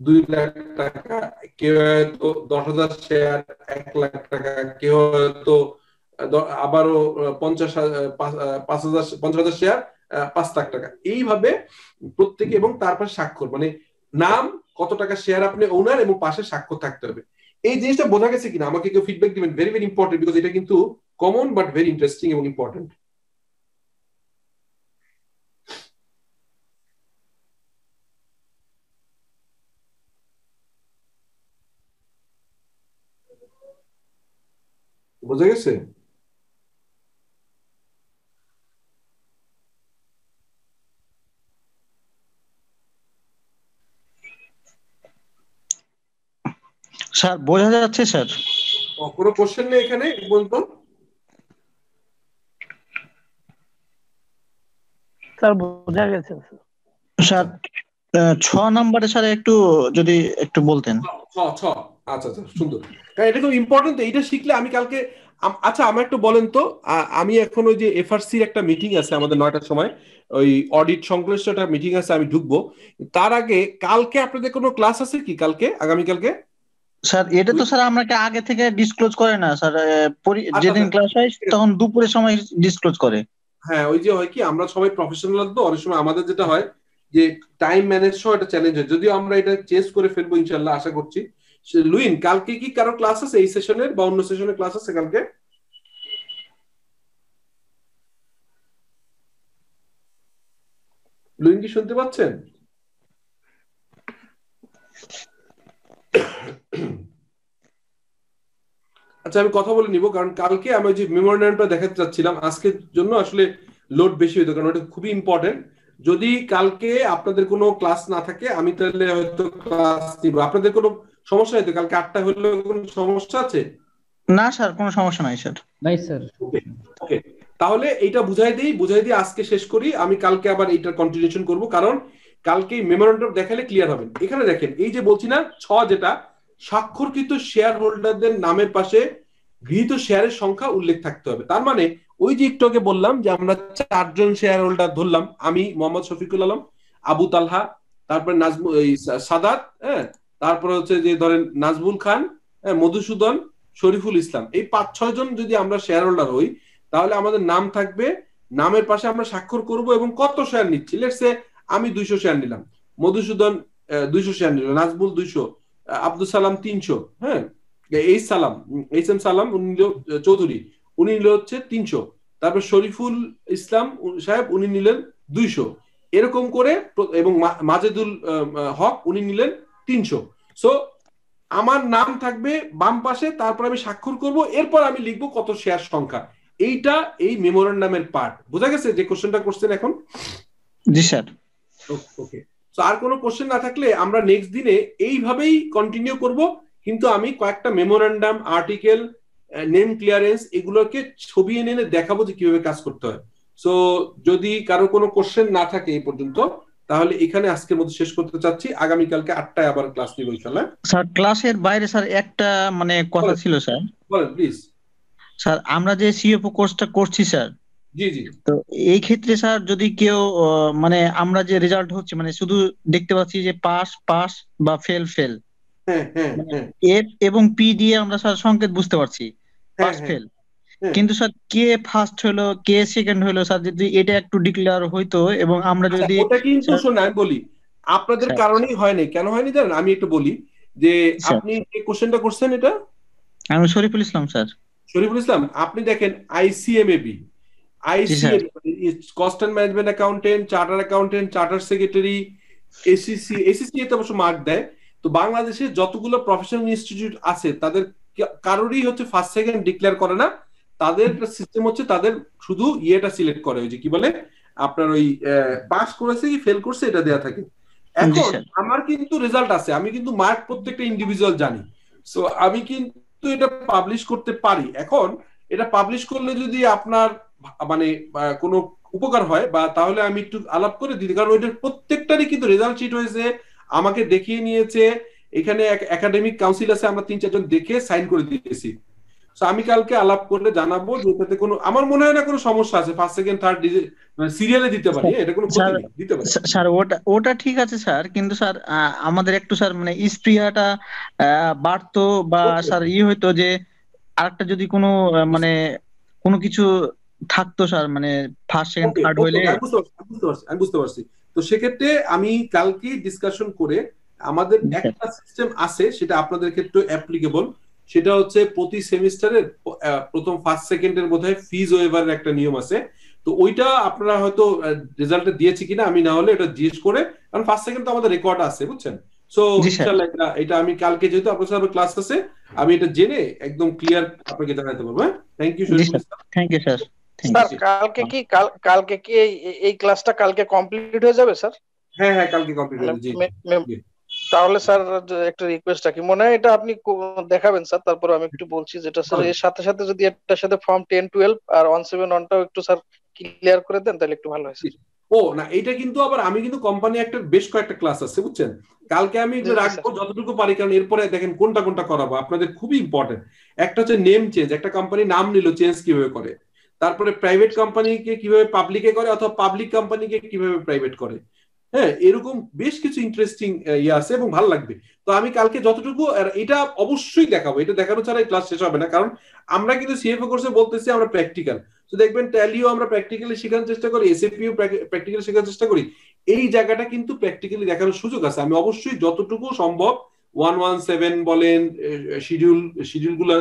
2 লাখ টাকা, কেউ হয়তো 10,000 শেয়ার 1 লাখ টাকা, কেউ হয়তো আবারও 50,000 শেয়ার 5 লাখ টাকা। এইভাবে প্রত্যেকে, এবং তারপর স্বাক্ষর, মানে নাম, কত টাকা শেয়ার আপনি ওনার, এবং পাশে স্বাক্ষর থাকতে হবে। এই জিনিসটা বোঝা গেছে কিনা আমাকে কেউ ফিডব্যাক দিবেন, ভেরি ভেরি ইম্পর্টেন্ট, বিকজ এটা কিন্তু কমন বাট ভেরি ইন্টারেস্টিং এবং ইম্পর্টেন্ট। বোঝা গেছে? স্যার বোঝা যাচ্ছে স্যার? কোনো কোশ্চেন নেই এখানে বলতো স্যার? বোঝা গেছে স্যার। 6 নম্বরে স্যার একটু যদি একটু বলতেন। 6 আচ্ছা আচ্ছা সুন্দর, কারণ এটা খুব ইম্পর্টেন্ট। এইটা শিখলে আমি কালকে, আচ্ছা আমার একটু বলেন তো, আমি এখন ওই যে এফআরসি এর একটা মিটিং আছে আমাদের 9টার সময়, ওই অডিট সংশ্লিষ্ট একটা মিটিং আছে, আমি ঢুকবো। তার আগে কালকে আপনাদের কোনো ক্লাস আছে কি কালকে, আগামী কালকে? স্যার এটা তো স্যার আমরা আগে থেকে ডিসক্লোজ করে না স্যার, যেদিন ক্লাস হয় তখন দুপুরের সময় ডিসক্লোজ করে। হ্যাঁ ওই যে হয় কি আমরা সবাই প্রফেশনাল, তো অনেক সময় আমাদের যেটা হয় যে টাইম ম্যানেজ করা একটা চ্যালেঞ্জ হয়, যদিও আমরা এটা চেঞ্জ করে ফেলবো ইনশাআল্লাহ, আশা করছি। লুইন কালকে কি কারো ক্লাস আছে এই সেশনের বা অন্য সেশনের ক্লাস আছে কালকে? লুইন কি শুনতে পাচ্ছেন? আচ্ছা আমি কথা বলে নিব, কারণ কালকে আমি যে মেমোরিয়ালটা দেখাতে চাচ্ছিলাম আজকের জন্য আসলে লোড বেশি হতো, কারণ এটা খুবই ইম্পর্টেন্ট। যদি কালকে আপনাদের কোনো ক্লাস না থাকে আমি তাহলে হয়তো ক্লাস দিব। আপনাদের কোনো সমস্যা হয়তো কালকে 8টা হলে কোনো সমস্যা আছে? না স্যার কোনো সমস্যা নাই স্যার। নাই স্যার। ওকে তাহলে এটা বুঝাই দিই আজকে শেষ করি, আমি কালকে আবার এটা কন্টিনিউশন করব, কারণ কালকে মেমোরেন্ডাম দেখালে ক্লিয়ার হবে। এখানে দেখেন এই যে বলছি না 6 যেটা, স্বাক্ষরকৃত শেয়ার হোল্ডারদের নামের পাশে গৃহীত শেয়ারের সংখ্যা উল্লেখ থাকতে হবে। তার মানে ওই যে একটু আগে বললাম যে আমরা 4জন শেয়ার হোল্ডার ধরলাম, আমি মোহাম্মদ শফিকুল আলম, আবু তালহা, তারপরে নাজমুল সাদাত, হ্যাঁ তারপরে হচ্ছে যে ধরেন নাজমুল খান, মধুসূদন, শরীফুল ইসলাম, এই 5-6 জন যদি আমরা শেয়ার হোল্ডার হই তাহলে আমাদের নাম থাকবে, নামের পাশে আমরা স্বাক্ষর করব এবং কত শেয়ার নিচ্ছি। লেটস সে আমি 200 শেয়ার নিলাম, মধুসূদন 200 শেয়ার নিল, নাজমুল 200, আব্দুল সালাম 300, হ্যাঁ এই সালাম এইচ এম সালাম উনি চৌধুরী উনি নিল হচ্ছে 300, তারপর শরীফুল ইসলাম সাহেব উনি নিলেন 200, এরকম করে, এবং মাজেদুল হক উনি নিলেন 300। সো আমার নাম থাকবে বাম পাশে, তারপর আমি স্বাক্ষর করব, এরপর আমি লিখবো কত শেয়ার সংখ্যা। এইটা এই মেমোরেন্ডামের পার্ট। বোঝা গেছে যে কোশ্চেনটা করছেন এখন? জি স্যার। ওকে সো আর কোনো কোশ্চেন না থাকলে আমরা নেক্সট দিনে এইভাবেই কন্টিনিউ করব, কিন্তু আমি কয়েকটা মেমোরেন্ডাম, আর্টিকেল, নেম ক্লিয়ারেন্স এগুলোকে ছবি এনে এনে দেখাবো যে কিভাবে কাজ করতে হয়। সো যদি কারো কোনো কোশ্চেন না থাকে এই পর্যন্ত তাহলে এখানে আজকের মতো শেষ করতে চাচ্ছি। আগামীকালকে 8টায় আবার ক্লাস নিব ইনশাআল্লাহ। স্যার ক্লাসের বাইরে স্যার একটা মানে কথা ছিল স্যার, বলেন প্লিজ। স্যার আমরা যে সিএফও কোর্সটা করছি স্যার, জি জি, তো এই ক্ষেত্রে স্যার যদি কেউ মানে আমরা যে রেজাল্ট হচ্ছে মানে শুধু দেখতে পাচ্ছি যে পাস বা ফেল, হ্যাঁ হ্যাঁ এফ এবং পি দিয়ে আমরা স্যার সংকেত বুঝতে পারছি পাস ফেল, কিন্তু স্যার কে ফার্স্ট হলো কে সেকেন্ড হলো স্যার যদি এটা একটু ডিক্লেয়ার হইতো এবং আমরা যদি ওটা কিন্তু শোনাই বলি আপনাদের কারণেই হয় না। কেন হয়নি জানেন? আমি একটু বলি যে আপনি যে কোশ্চেনটা করছেন এটা আমি শরীফুল ইসলাম স্যার, শরীফুল ইসলাম আপনি দেখেন ICMAB, cost and management accountant, charter accountant, charter secretary, ACC এতে অবশ্য মার্ক দেয়। তো বাংলাদেশে যতগুলো প্রফেশনাল ইনস্টিটিউট আছে তাদের কারোরই হচ্ছে ফার্স্ট সেকেন্ড ডিক্লেয়ার করে না, তাদের সিস্টেম হচ্ছে তাদের শুধু ইয়েটা সিলেক্ট করে, ওই যে কি বলে আপনার ওই পাস করেছে কি ফেল করছে এটা দেয়া থাকে। এখন আমার কিন্তু রেজাল্ট আছে, আমি কিন্তু মার্ক প্রত্যেকটা ইন্ডিভিজুয়াল জানি, সো আমি কিন্তু এটা পাবলিশ করতে পারি। এখন এটা পাবলিশ করলে যদি আপনার মানে কোনো উপকার হয় বা তাহলে আমি একটু আলাপ করে দিই, কারণ ওইটার প্রত্যেকটারই কিন্তু রেজাল্ট শিট হয়েছে, আমাকে দেখিয়ে নিয়েছে, এখানে একাডেমিক কাউন্সিল আছে আমরা তিন চারজন দেখে সাইন করে দিয়েছি। সো আমি কালকে আলাপ করে জানাবো যে এটাতে কোনো আমার মনে হয় না কোনো সমস্যা আছে, ফার্স্ট সেকেন্ড থার্ড মানে সিরিয়ালে দিতে পারি, এটা কোনো ক্ষতি দিতে পারি স্যার। ওটা ঠিক আছে স্যার, কিন্তু স্যার আমাদের একটু স্যার মানে স্প্রিয়াটা বাড়তো বা স্যার ই হইতো যে আরেকটা যদি কোনো মানে কোনো কিছু থাকতো স্যার মানে ফার্স্ট সেকেন্ড থার্ড হইলে। আমি বুঝতে পারছি, তো সেক্ষেত্রে আমি কালকে ডিসকাশন করে আমাদের একটা সিস্টেম আছে সেটা আপনাদের ক্ষেত্রে অ্যাপ্লিকেবল, সেটা হচ্ছে প্রতি সেমিস্টারের প্রথম ফার্স্ট সেকেন্ডের মধ্যে ফিজ ওয়েভারের একটা নিয়ম আছে। তো ওইটা আপনারা হয়তো রেজাল্টে দিয়েছি কিনা আমি না হলে এটা জিজ্ঞেস করে, কারণ ফার্স্ট সেকেন্ড তো আমাদের রেকর্ড আছে বুঝছেন। সো ইনশাআল্লাহ এটা আমি কালকে যেহেতু আপনার সাথে ক্লাস আছে আমি এটা জেনে একদম ক্লিয়ার আপনাকে জানাতে পারবো। Thank you sir. Thank you sir. কালকে কি এই ক্লাসটা কালকে কমপ্লিট হয়ে যাবে স্যার? হ্যাঁ হ্যাঁ কালকে কমপ্লিট হয়ে যাবে। তাহলে স্যার একটা রিকোয়েস্ট রাখি, মনে হয় এটা আপনি দেখাবেন স্যার, তারপর আমি একটু বলছি যেটা স্যার এর সাথে সাথে যদি এটার সাথে ফর্ম 10-12 আর 171টাও একটু স্যার ক্লিয়ার করে দেন তাহলে একটু ভালো হয় স্যার। ও না এটা কিন্তু আবার আমি কিন্তু কোম্পানি একটা বেশ কয়েকটা ক্লাস আছে বুঝছেন, কালকে আমি রাখবো যতটুকু পারি, কারণ এরপরে দেখেন কোনটা কোনটা করাবো আপনাদের খুবই ইম্পর্টেন্ট। একটা হচ্ছে নেম চেঞ্জ, একটা কোম্পানি নাম নিল চেঞ্জ কিভাবে করে, তারপরে প্রাইভেট কোম্পানিকে কিভাবে পাবলিকে করে অথবা পাবলিক কোম্পানিকে কিভাবে প্রাইভেট করে, হ্যাঁ এরকম বেশ কিছু ইন্টারেস্টিং ইয়ে আছে এবং ভালো লাগবে। তো আমি কালকে যতটুকু এটা অবশ্যই দেখাবো, এটা দেখানো ছাড়া ক্লাস শেষ হবে না, কারণ আমরা কিন্তু সিএফএ কোর্সে বলতেছি আমরা প্র্যাকটিক্যাল। তো দেখবেন ট্যালিও আমরা প্র্যাকটিক্যালি শেখানোর চেষ্টা করি, এসএপিও প্র্যাকটিক্যালি শেখানোর চেষ্টা করি, এই জায়গাটা কিন্তু প্র্যাকটিক্যালি দেখানোর সুযোগ আছে। আমি অবশ্যই যতটুকু সম্ভব 117 বলেন শিডিউলগুলো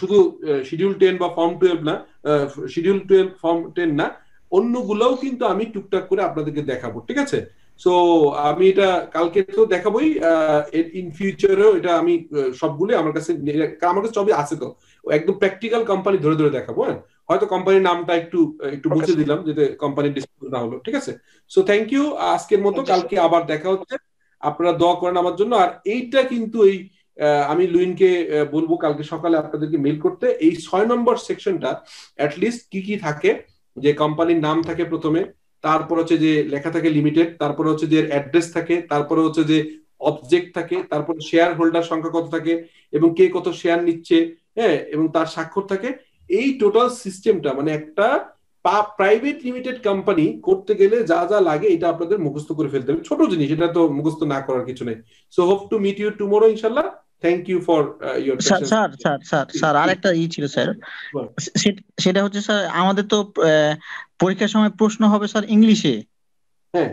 শুধু শিডিউল 10 বা ফর্ম 12 না, শিডিউল 12 ফর্ম 10 না, অন্যগুলোও কিন্তু আমি টুকটাক করে আপনাদেরকে দেখাবো ঠিক আছে। সো আমি এটা কালকে তো দেখাবোই, ইন ফিউচারেও এটা আমি সবগুলো আমার কাছে সবই আছে, তো একদম প্র্যাকটিক্যাল কোম্পানি ধরে ধরে দেখাবো। হ্যাঁ হয়তো কোম্পানির নামটা একটু একটু বুঝে দিলাম যাতে কোম্পানি ডিসকাস না হলো ঠিক আছে। সো থ্যাংক ইউ, আজকের মতো কালকে আবার দেখা হচ্ছে, আপনারা দোয়া করেন আমার জন্য। আর এইটা কিন্তু এই আমি লুইনকে বলবো কালকে সকালে আপনাদেরকে মেইল করতে, এই 6 নম্বর সেকশনটা অ্যাটলিস্ট কি কি থাকে, যে কোম্পানির নাম থাকে প্রথমে, তারপর হচ্ছে যে লেখা থাকে লিমিটেড, তারপর হচ্ছে যে অ্যাড্রেস থাকে, তারপর হচ্ছে যে অবজেক্ট থাকে, তারপর শেয়ার হোল্ডার সংখ্যা কত থাকে এবং কে কত শেয়ার নিচ্ছে, হ্যাঁ এবং তার স্বাক্ষর থাকে। এই টোটাল সিস্টেমটা মানে একটা প্রাইভেট লিমিটেড কোম্পানি করতে গেলে যা যা লাগে এটা আপনাদের মুখস্থ করে ফেলতে হবে, ছোট জিনিস এটা, তো মুখস্থ না করার কিছু নেই। So hope to meet you tomorrow ইনশাআল্লাহ। Thank you for your sir sir sir sir sir আরেকটা ই ছিল স্যার, সেটা হচ্ছে স্যার আমাদের তো পরীক্ষার সময় প্রশ্ন হবে স্যার ইংলিশে, হ্যাঁ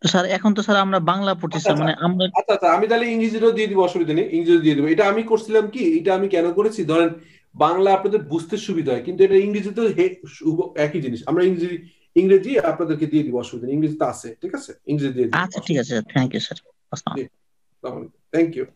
তো স্যার এখন তো স্যার আমরা বাংলা পড়ছি স্যার, মানে আমরা আচ্ছা আমি তাহলে ইংরেজিও দিয়ে দিব, অসুবিধা নেই ইংরেজিও দিয়ে দেব। এটা আমি করছিলাম কি, এটা আমি কেন করেছি, ধরেন বাংলা আপনাদের বুঝতে সুবিধা হয় কিন্তু এটা ইংরেজিতে একই জিনিস, আমরা ইংরেজি আপনাদেরকে দিয়ে দিব, অসুবিধা নেই ইংরেজিতে আছে ঠিক আছে, ইংরেজি দিয়ে দিব। আচ্ছা ঠিক আছে, থ্যাংক ইউ স্যার, আসসালামু আলাইকুম, থ্যাংক ইউ।